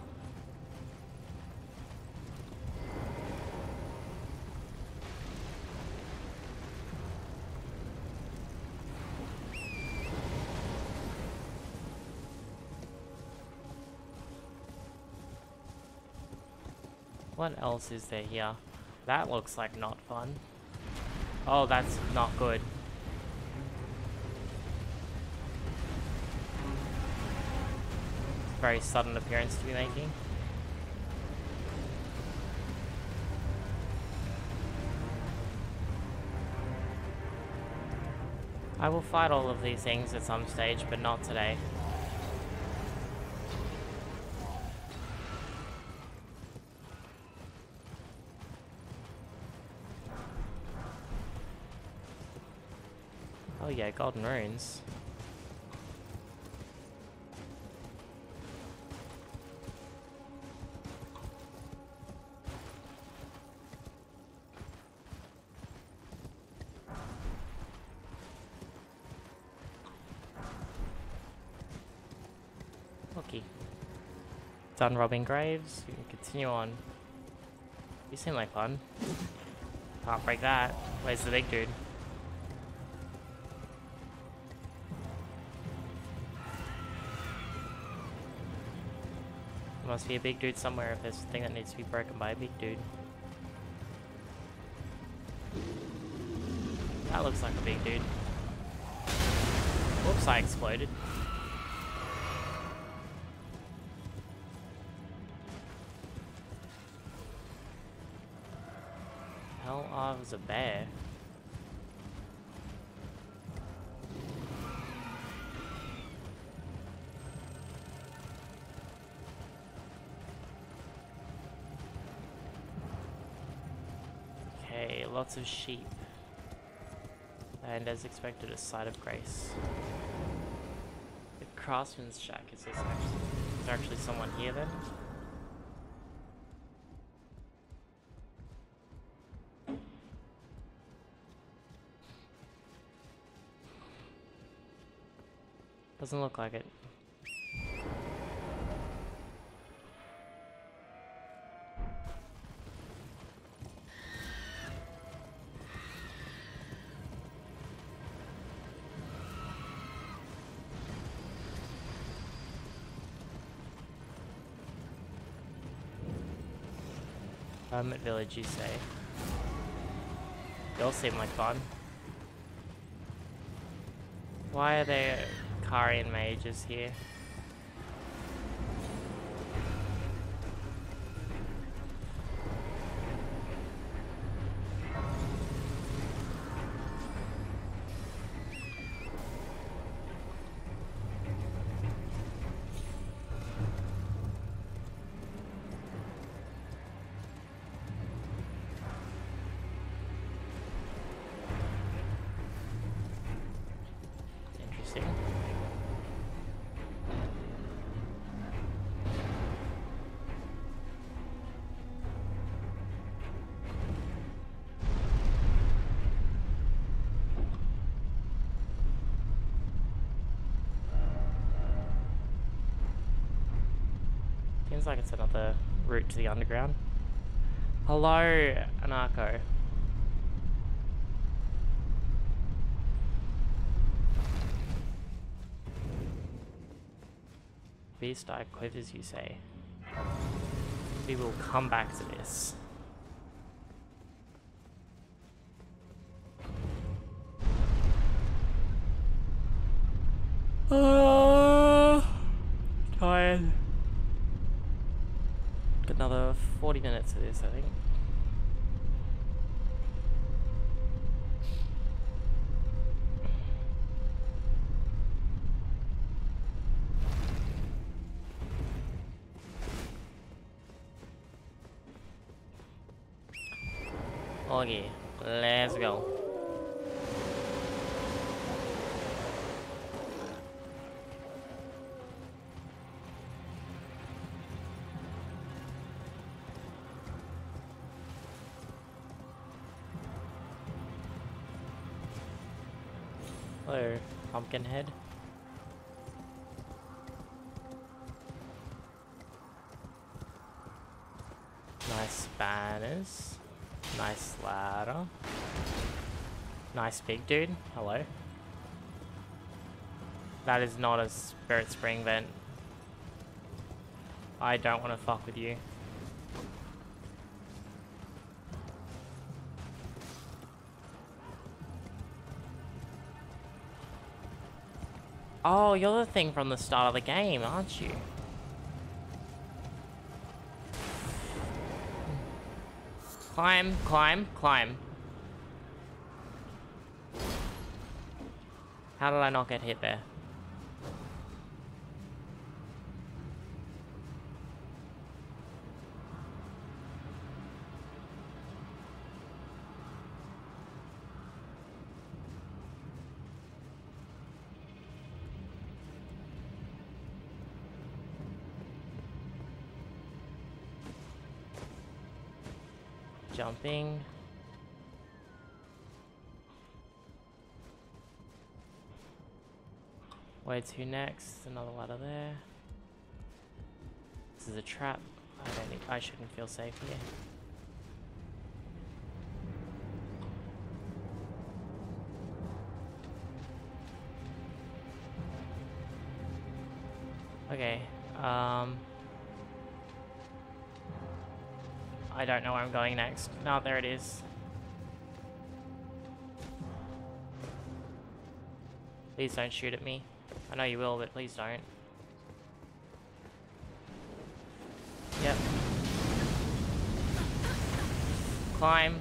What else is there here? That looks like not fun. Oh, that's not good. Very sudden appearance to be making. I will fight all of these things at some stage, but not today. Oh yeah, golden runes. Okay. Done robbing graves, we can continue on. You seem like fun. Can't break that. Where's the big dude? Must be a big dude somewhere if there's a thing that needs to be broken by a big dude. That looks like a big dude. Oops, I exploded. Hell, I was a bear. Lots of sheep, and as expected, a sight of grace. The craftsman's shack. Is this actually, is there actually someone here then? Doesn't look like it. Hermit village, you say? They all seem like fun. Why are there Karian mages here? Seems like it's another route to the underground. Hello, Anarco. beast die quivers, you say? We will come back to this. Uh, tired. Got another forty minutes of this, I think. Okay, let's go. Hello, Pumpkinhead. Nice banners. Nice ladder. Nice big dude. Hello. That is not a spirit spring vent. I don't want to fuck with you. Oh, you're the thing from the start of the game, aren't you? Climb, climb, climb. How did I not get hit there? Jumping. Where to next? Another ladder there. This is a trap. I don't think I shouldn't feel safe here. Okay. Um. I don't know where I'm going next. No, there it is. Please don't shoot at me. I know you will, but please don't. Yep. Climb.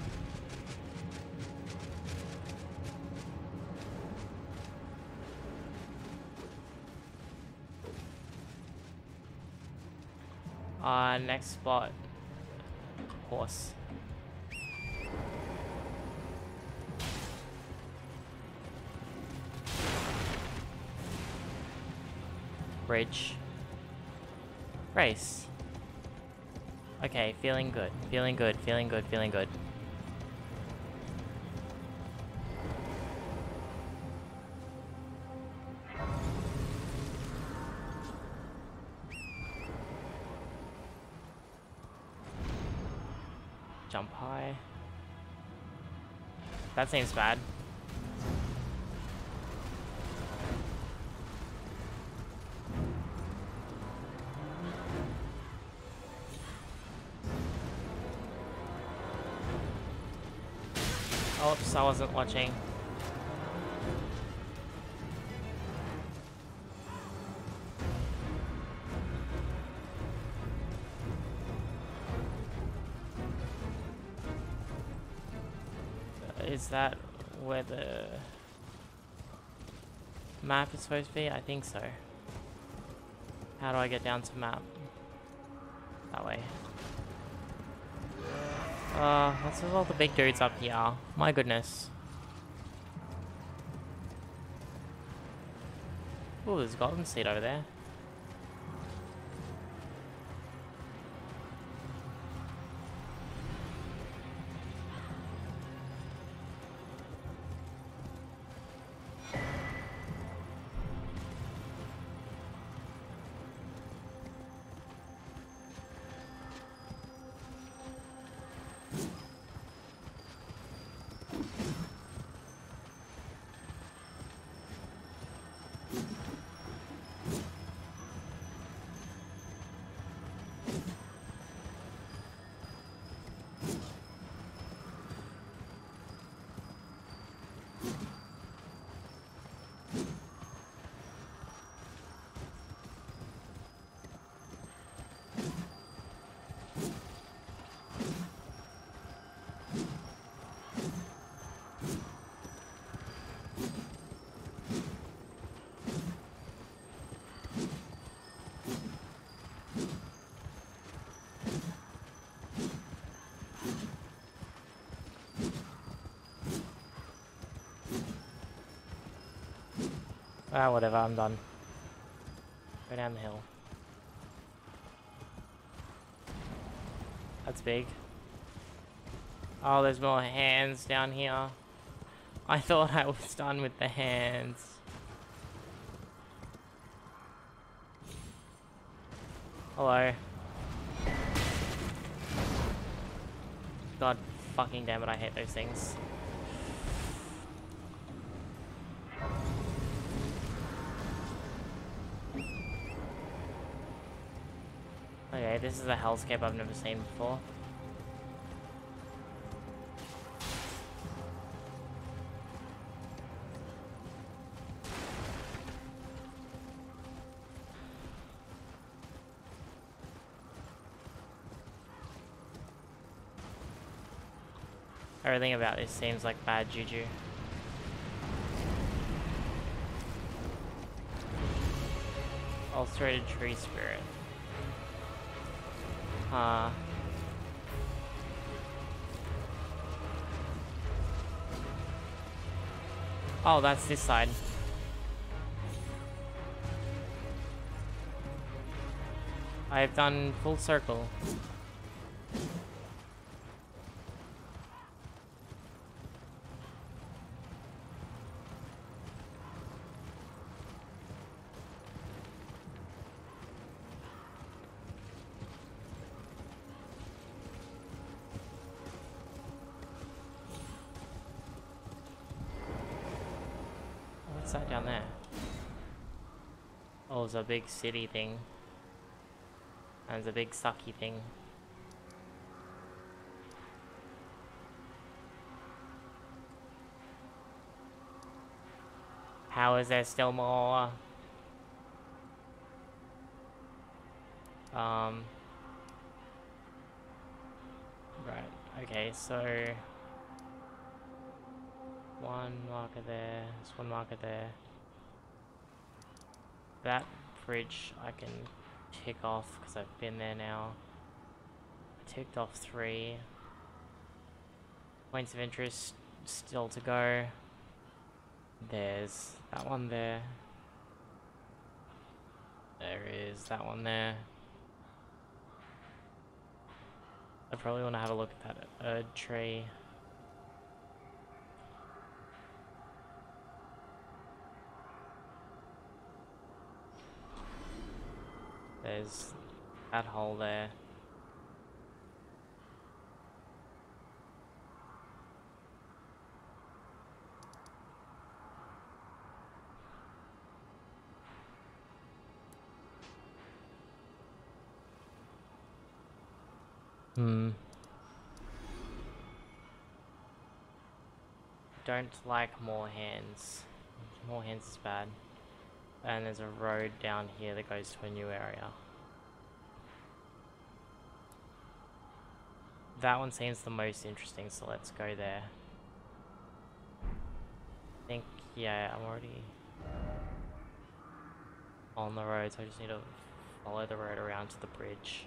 Uh, next spot. Horse. Bridge. Race. Okay, feeling good, feeling good, feeling good, feeling good. Jump high. That seems bad. Oops, I wasn't watching. Is that where the map is supposed to be? I think so. How do I get down to map? That way. Uh, what's with all the big dudes up here? My goodness. Ooh, there's a golden seed over there. Ah, whatever, I'm done. Go down the hill. That's big. Oh, there's more hands down here. I thought I was done with the hands. Hello. God fucking damn it, I hate those things. Okay, this is a hellscape I've never seen before. Everything about this seems like bad juju. Ulcerated Tree Spirit. Huh. Oh, that's this side. I have done full circle. What's that down there? Oh, it's a big city thing. And it's a big sucky thing. How is there still more? Um. Right, okay, so. One marker there, there's one marker there. That bridge I can tick off because I've been there now. I ticked off three. Points of interest still to go. There's that one there. There is that one there. I probably want to have a look at that Erd Tree. There's that hole there. Hmm. Don't like more hands. More hands is bad. And there's a road down here that goes to a new area. That one seems the most interesting, so let's go there. I think, yeah, I'm already on the road, so I just need to follow the road around to the bridge.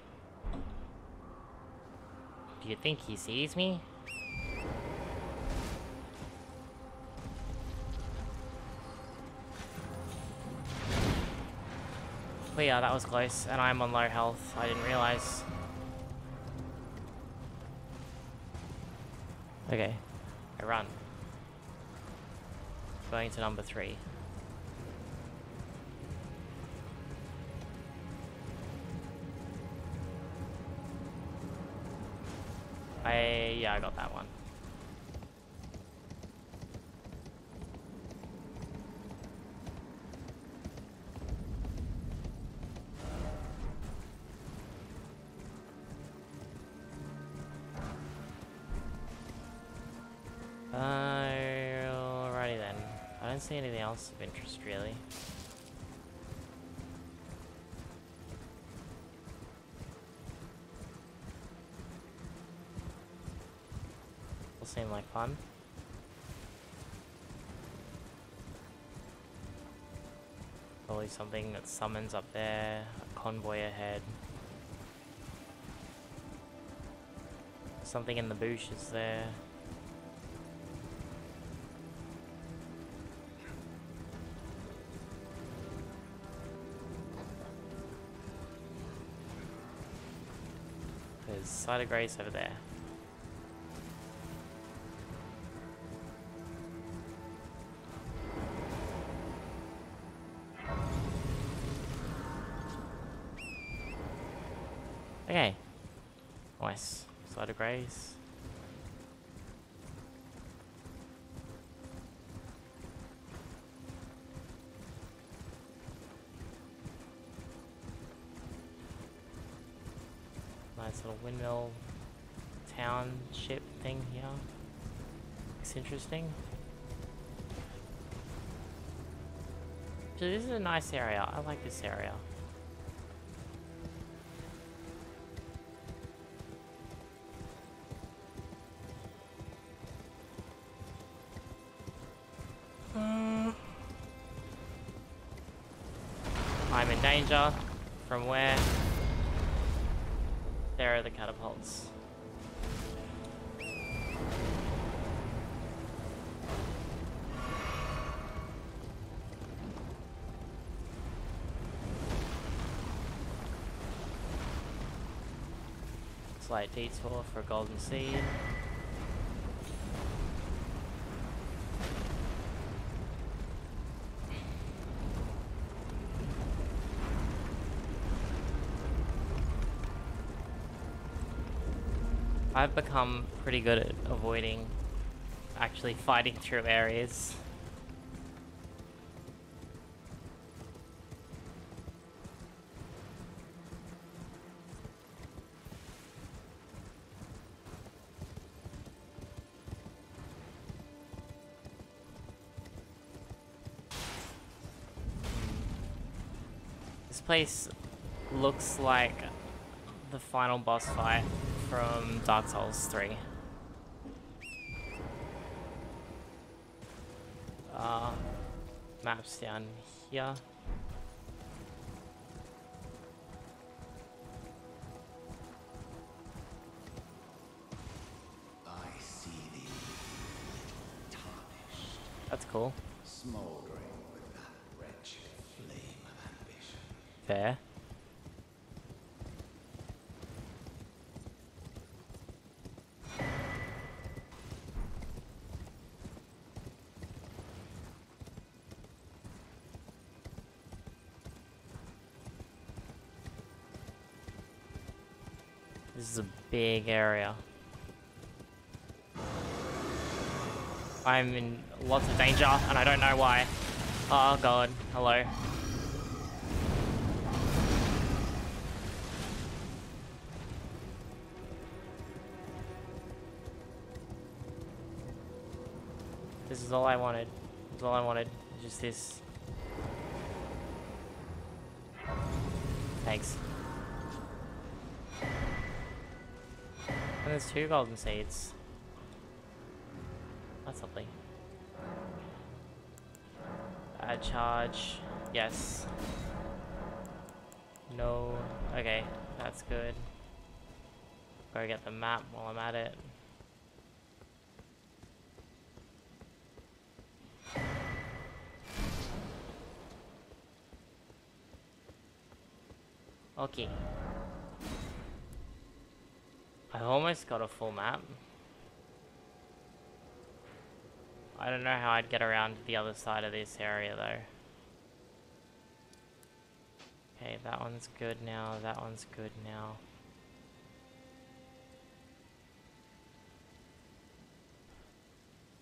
Do you think he sees me? But yeah, that was close, and I'm on low health. I didn't realize. Okay, I run. Going to number three. I, yeah, I got that one. See anything else of interest, really? Will seem like fun. Probably something that summons up there, a convoy ahead. Something in the bushes there. There's Sight of Grace over there. Okay. Nice. Sight of Grace. Nice little windmill township thing here. It's interesting. So this is a nice area. I like this area. I'm in danger. From where? There are the catapults. Slight detour for a golden seed. I've become pretty good at avoiding actually fighting through areas. This place looks like the final boss fight from Dark Souls three. Uh, maps down here. I see thee, tarnished. That's cool. Smoldering with that wretched flame of ambition. Fair. This is a big area. I'm in lots of danger and I don't know why. Oh god, hello. This is all I wanted. This is all I wanted. Just this. Thanks. And there's two golden seeds. That's lovely. Add charge. Yes. No. Okay, that's good. Go get the map while I'm at it. Okay. I've almost got a full map. I don't know how I'd get around to the other side of this area though. Okay, that one's good now, that one's good now.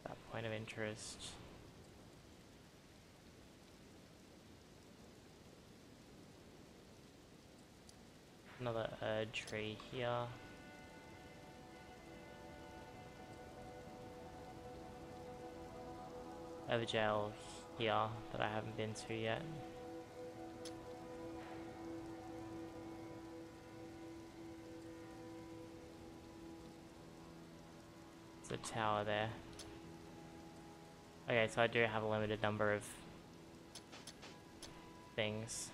That point of interest. Another Erd Tree here. Evergaol here that I haven't been to yet. There's a tower there. Okay, so I do have a limited number of things.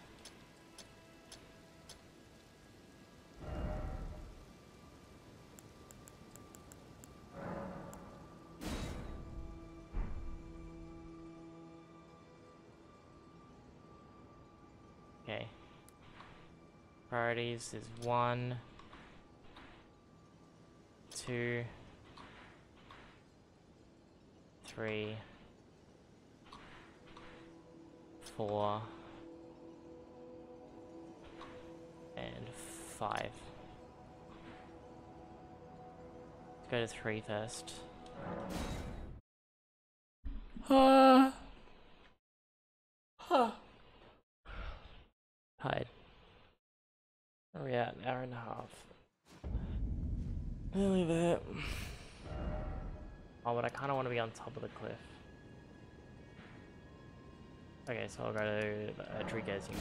Priorities is one. two, three, four, and five. Let's go to three first. Ah. Huh. Hide. We're at an hour and a half. Nearly there. Oh, but I kind of want to be on top of the cliff. Okay, so I'll go to the Erdtree Gazing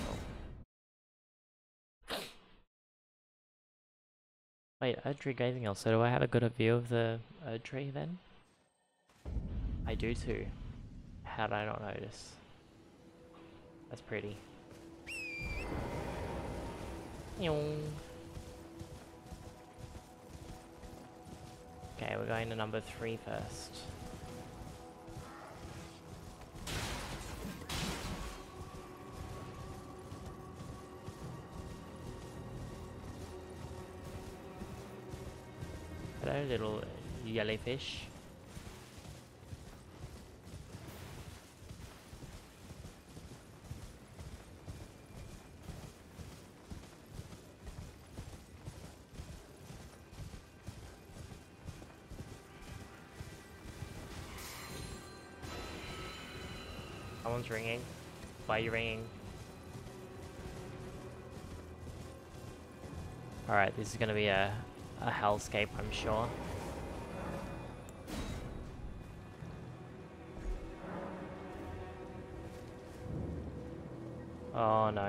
Hill. Wait, Erdtree Gazing Hill, so do I have a good view of the Erdtree then? I do too. How did I not notice? That's pretty. Okay, we're going to number three first. Hello, little jellyfish. Someone's ringing. Why are you ringing? Alright, this is gonna be a, a hellscape, I'm sure. Oh no.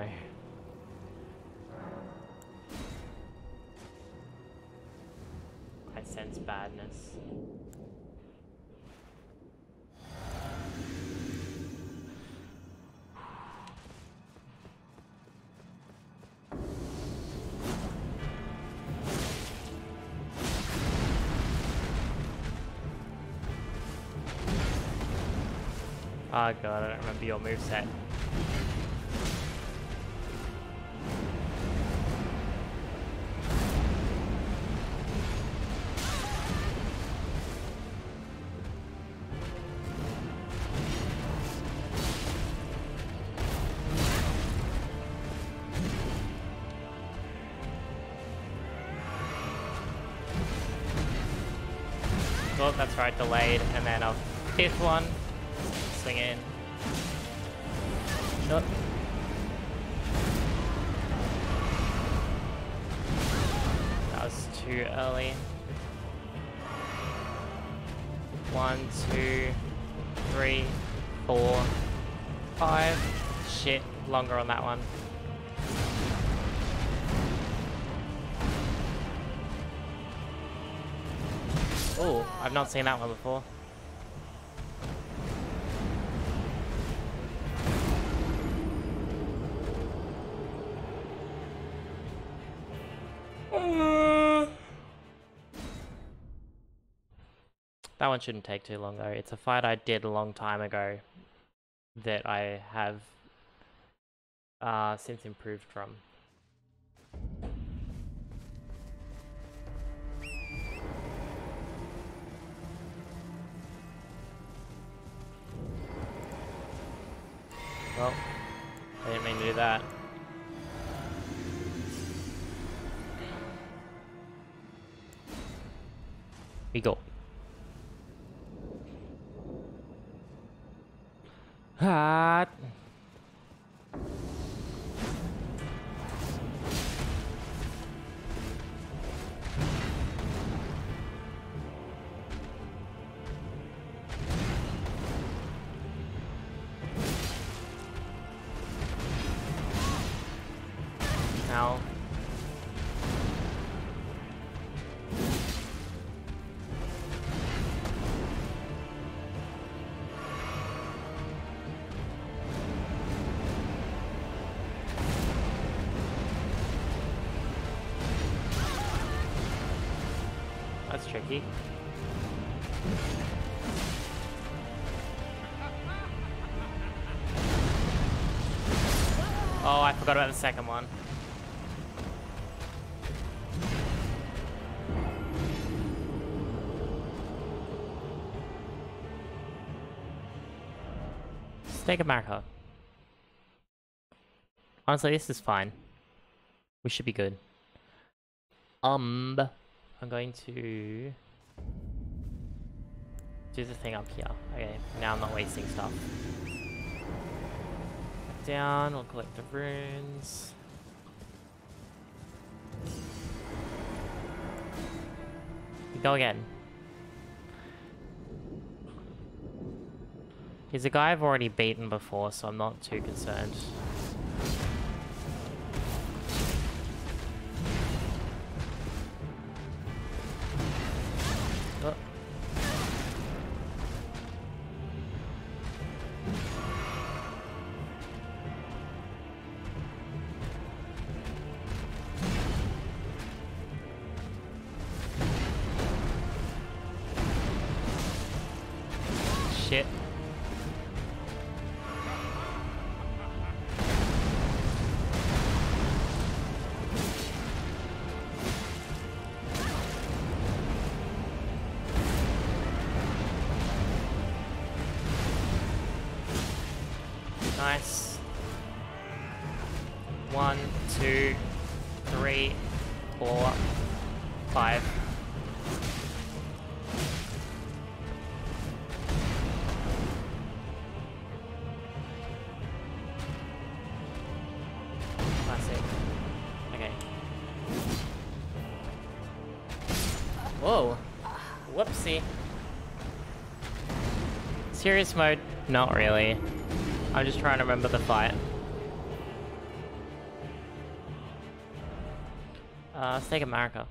I sense badness. Oh god, I don't remember your moveset. Well, that's right, delayed, and then I'll fifth one. In. Nope. That was too early. One, two, three, four, five. Shit, longer on that one. Oh, I've not seen that one before. That one shouldn't take too long though. It's a fight I did a long time ago that I have uh, since improved from. Well, I didn't mean to do that. We go. Hot. Ow. Tricky. Oh, I forgot about the second one. Mega Marika. Honestly, this is fine. We should be good. Um, I'm going to do the thing up here. Okay, now I'm not wasting stuff. Down, we'll collect the runes. Go again. He's a guy I've already beaten before, so I'm not too concerned. Oh. Shit. Nice. One, two, three, four, five. That's it. Okay. Whoa. Whoopsie. Serious mode? Not really. I'm just trying to remember the fight. Uh, let's take America.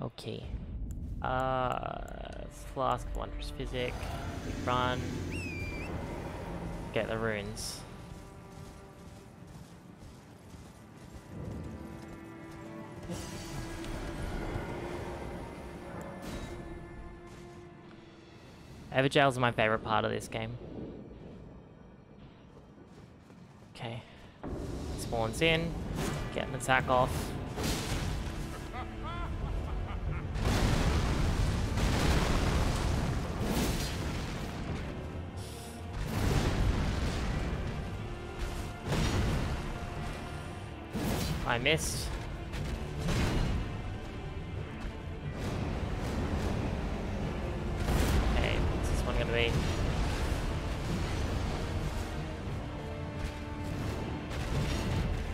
Okay. Uh, Flask of Wondrous Physic. We run. Get the runes. Evergaol's my favorite part of this game. Okay. Spawns in. Get an attack off. I missed.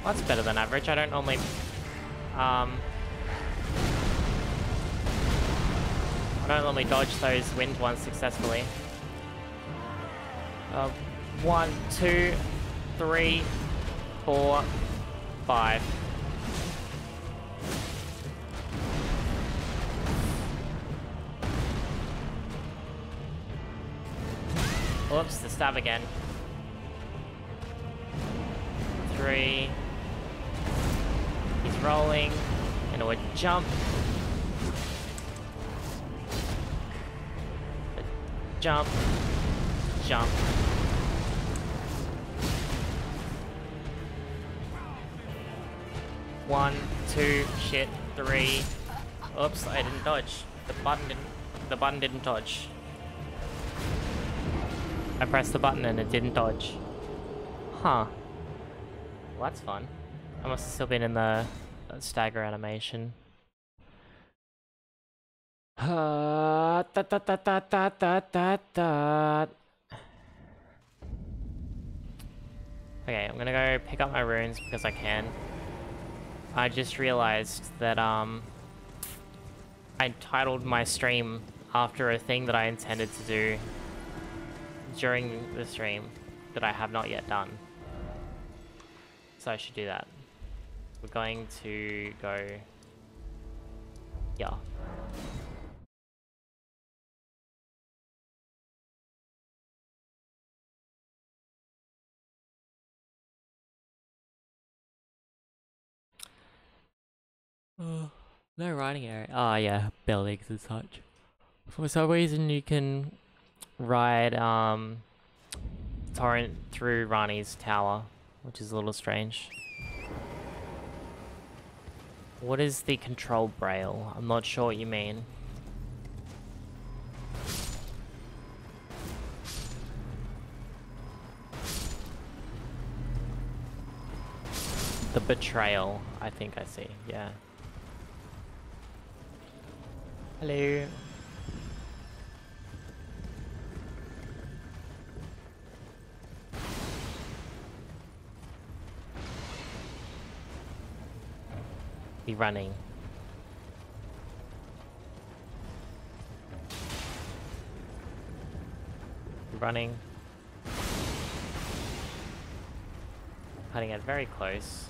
That's better than average. I don't normally um I don't normally dodge those wind ones successfully. Uh, one, two, three, four, five. Oops, the stab again. Three. He's rolling into a jump. Jump. Jump. One, two, shit, three. Oops, I didn't dodge. The button didn't the button didn't dodge. I pressed the button and it didn't dodge. Huh. Well, that's fun. I must have still been in the stagger animation. Uh, da, da, da, da, da, da, da. Okay, I'm gonna go pick up my runes because I can. I just realized that um, I titled my stream after a thing that I intended to do during the stream that I have not yet done. So I should do that. We're going to go... Yeah. Oh, no riding area. Oh yeah, buildings and such. For some reason you can ride um, Torrent through Rani's Tower, which is a little strange. What is the control braille? I'm not sure what you mean. The betrayal, I think I see, yeah. Hello. Be running. Be running. Cutting it very close.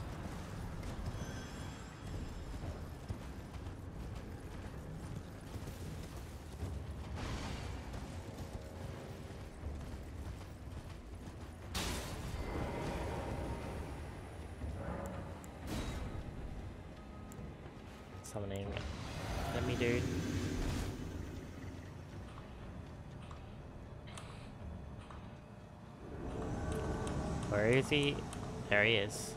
Summoning. Let me, dude. Where is he? There he is.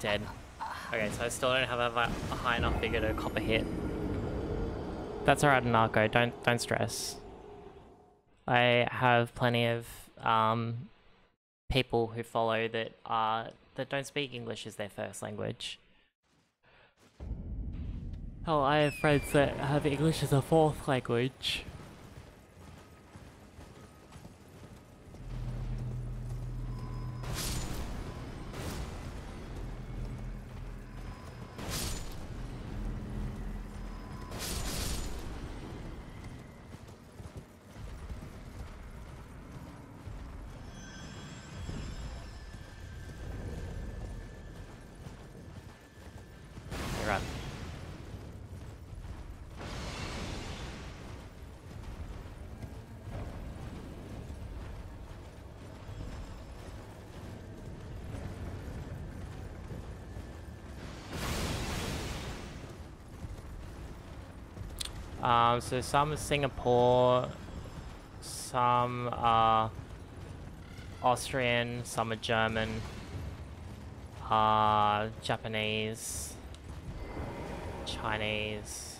Dead. Okay, so I still don't have a, a high enough figure to cop a hit. That's alright, Anarco. Don't don't stress. I have plenty of um, people who follow that are that don't speak English as their first language. Oh, I have friends that have English as a fourth language. Um, so some are Singapore, some are Austrian, some are German, uh, Japanese, Chinese.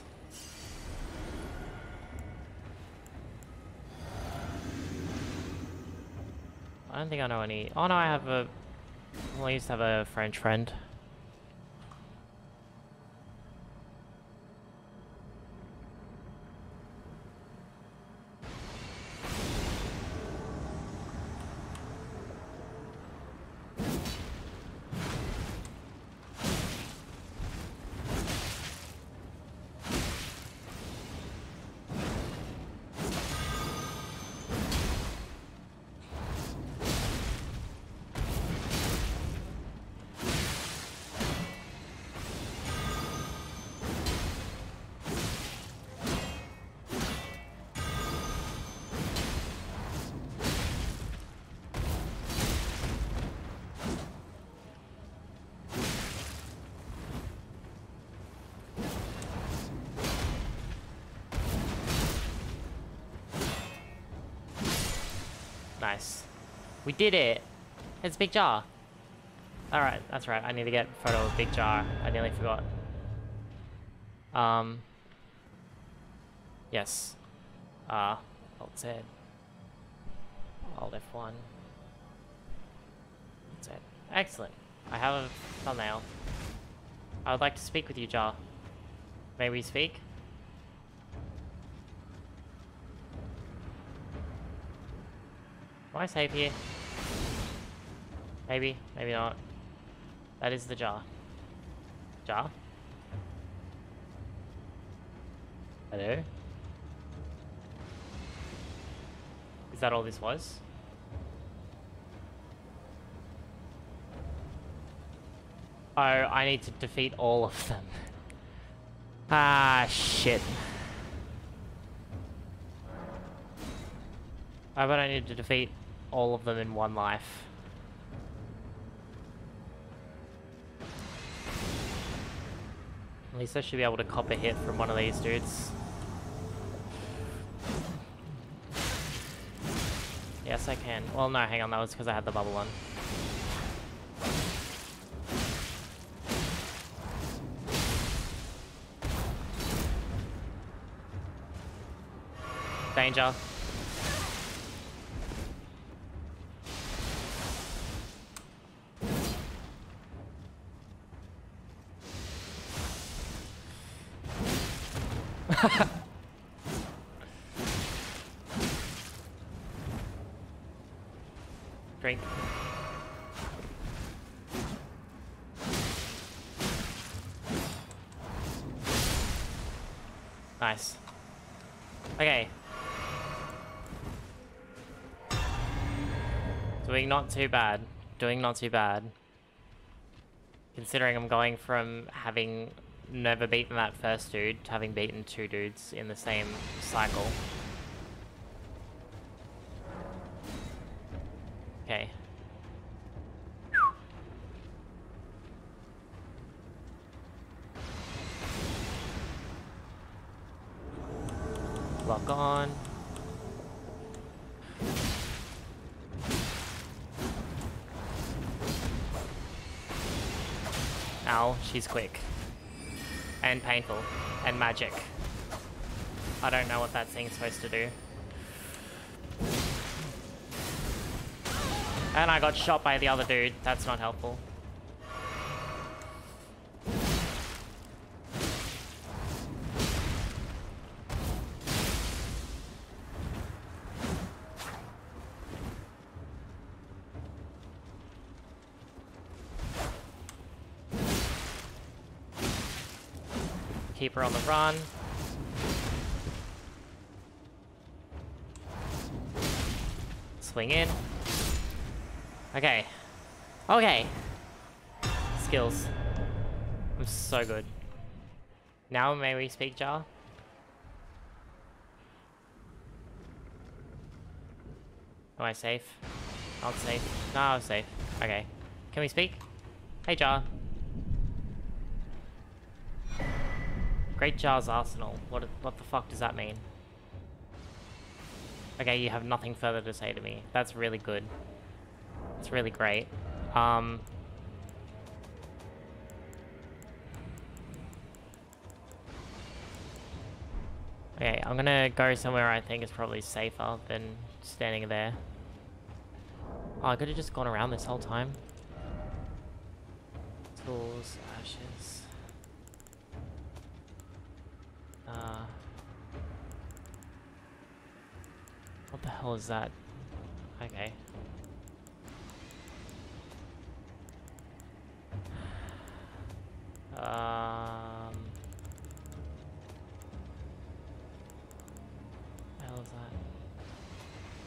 I don't think I know any. Oh no, I have a, well, I used to have a French friend. Nice. We did it! It's Big Jar! Alright, that's right. I need to get a photo of Big Jar. I nearly forgot. Um. Yes. Ah. Uh, alt Z. Alt F one. Alt Z. Excellent. I have a thumbnail. I would like to speak with you, Jar. May we speak? Am I safe here? Maybe, maybe not. That is the Jar. Jar? Hello? Is that all this was? Oh, I need to defeat all of them. Ah, shit. I bet I need to defeat all of them in one life. At least I should be able to cop a hit from one of these dudes. Yes, I can. Well, no, hang on. That was because I had the bubble on. Danger. Drink. Nice. Okay. Doing not too bad. Doing not too bad. Considering I'm going from having never beaten that first dude to having beaten two dudes in the same cycle. Okay. Lock on. Ow, she's quick. And painful. And magic. I don't know what that thing's supposed to do. And I got shot by the other dude. That's not helpful. Keep her on the run. Swing in. Okay. Okay. Skills. I'm so good. Now may we speak, Jar? Am I safe? Not safe. No, I was safe. Okay. Can we speak? Hey, Jar. Great Jars Arsenal. What, what the fuck does that mean? Okay, you have nothing further to say to me. That's really good. It's really great. Um, okay, I'm gonna go somewhere I think is probably safer than standing there. Oh, I could have just gone around this whole time. Tools, ashes. Uh, what the hell is that? Okay. Um, what the hell is that?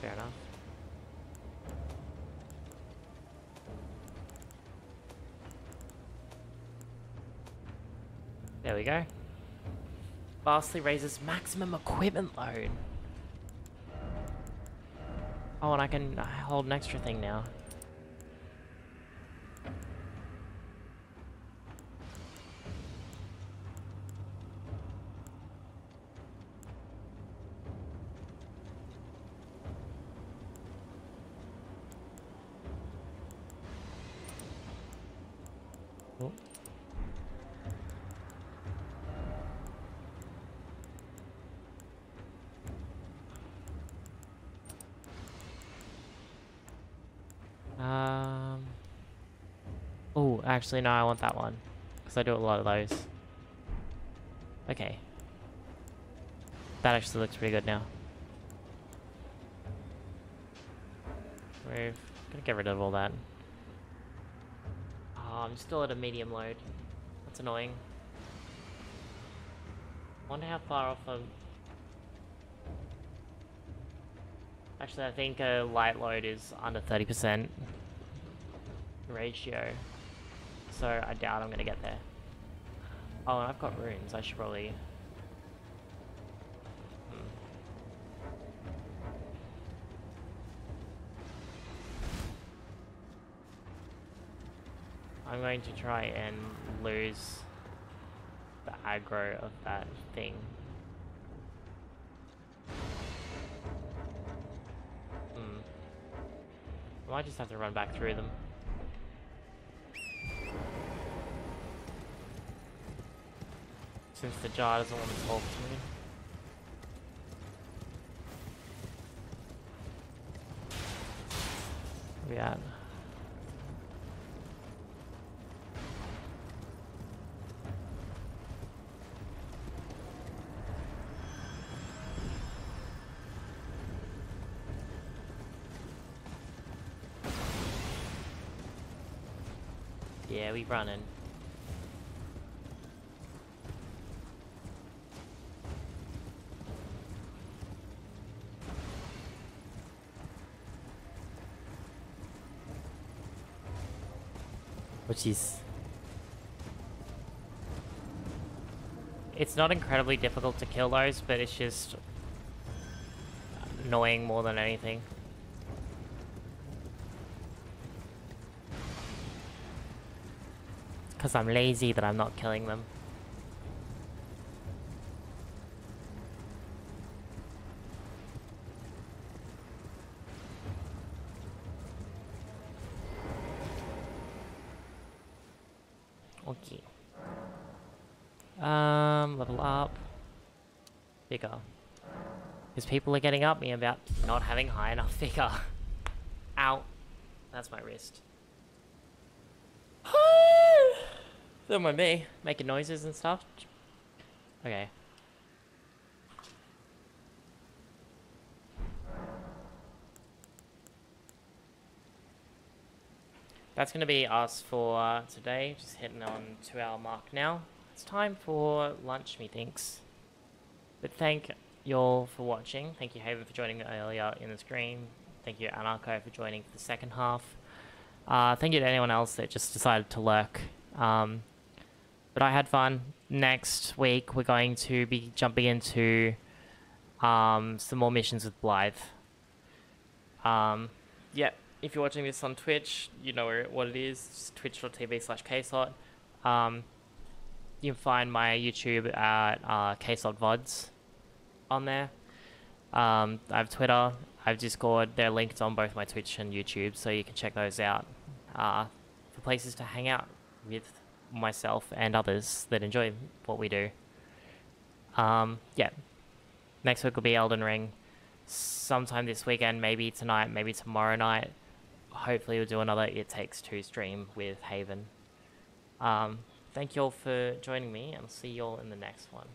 Fair enough. There we go. Vastly raises maximum equipment load. Oh, and I can hold an extra thing now. Actually, no, I want that one, because I do a lot of those. Okay. That actually looks pretty good now. Move. Gonna get rid of all that. Oh, I'm still at a medium load. That's annoying. Wonder how far off of... Actually, I think a light load is under thirty percent ratio. So I doubt I'm gonna get there. Oh, and I've got runes. I should probably. Hmm. I'm going to try and lose the aggro of that thing. Hmm. We might just have to run back through them. Since the jar doesn't want to talk to me. Where we at? Yeah, we running. Which is, it's not incredibly difficult to kill those, but it's just annoying more than anything. It's because I'm lazy that I'm not killing them. Because people are getting up me about not having high enough figure. Ow. That's my wrist. Don't mind me. Making noises and stuff. Okay. That's going to be us for uh, today. Just hitting on two hour mark now. It's time for lunch, methinks. But thank y'all for watching. Thank you Haven for joining me earlier in the stream. Thank you Anarco for joining for the second half. Uh, thank you to anyone else that just decided to lurk. Um, but I had fun. Next week we're going to be jumping into um, some more missions with Blythe. Um, yeah, if you're watching this on Twitch, you know what it is. twitch dot T V slash ksot. Um, you can find my YouTube at uh, ksotvods. On there. Um, I have Twitter, I have Discord, they're linked on both my Twitch and YouTube, so you can check those out uh, for places to hang out with myself and others that enjoy what we do. Um, yeah, next week will be Elden Ring, sometime this weekend, maybe tonight, maybe tomorrow night. Hopefully we'll do another It Takes Two stream with Haven. Um, thank you all for joining me, and I'll see you all in the next one.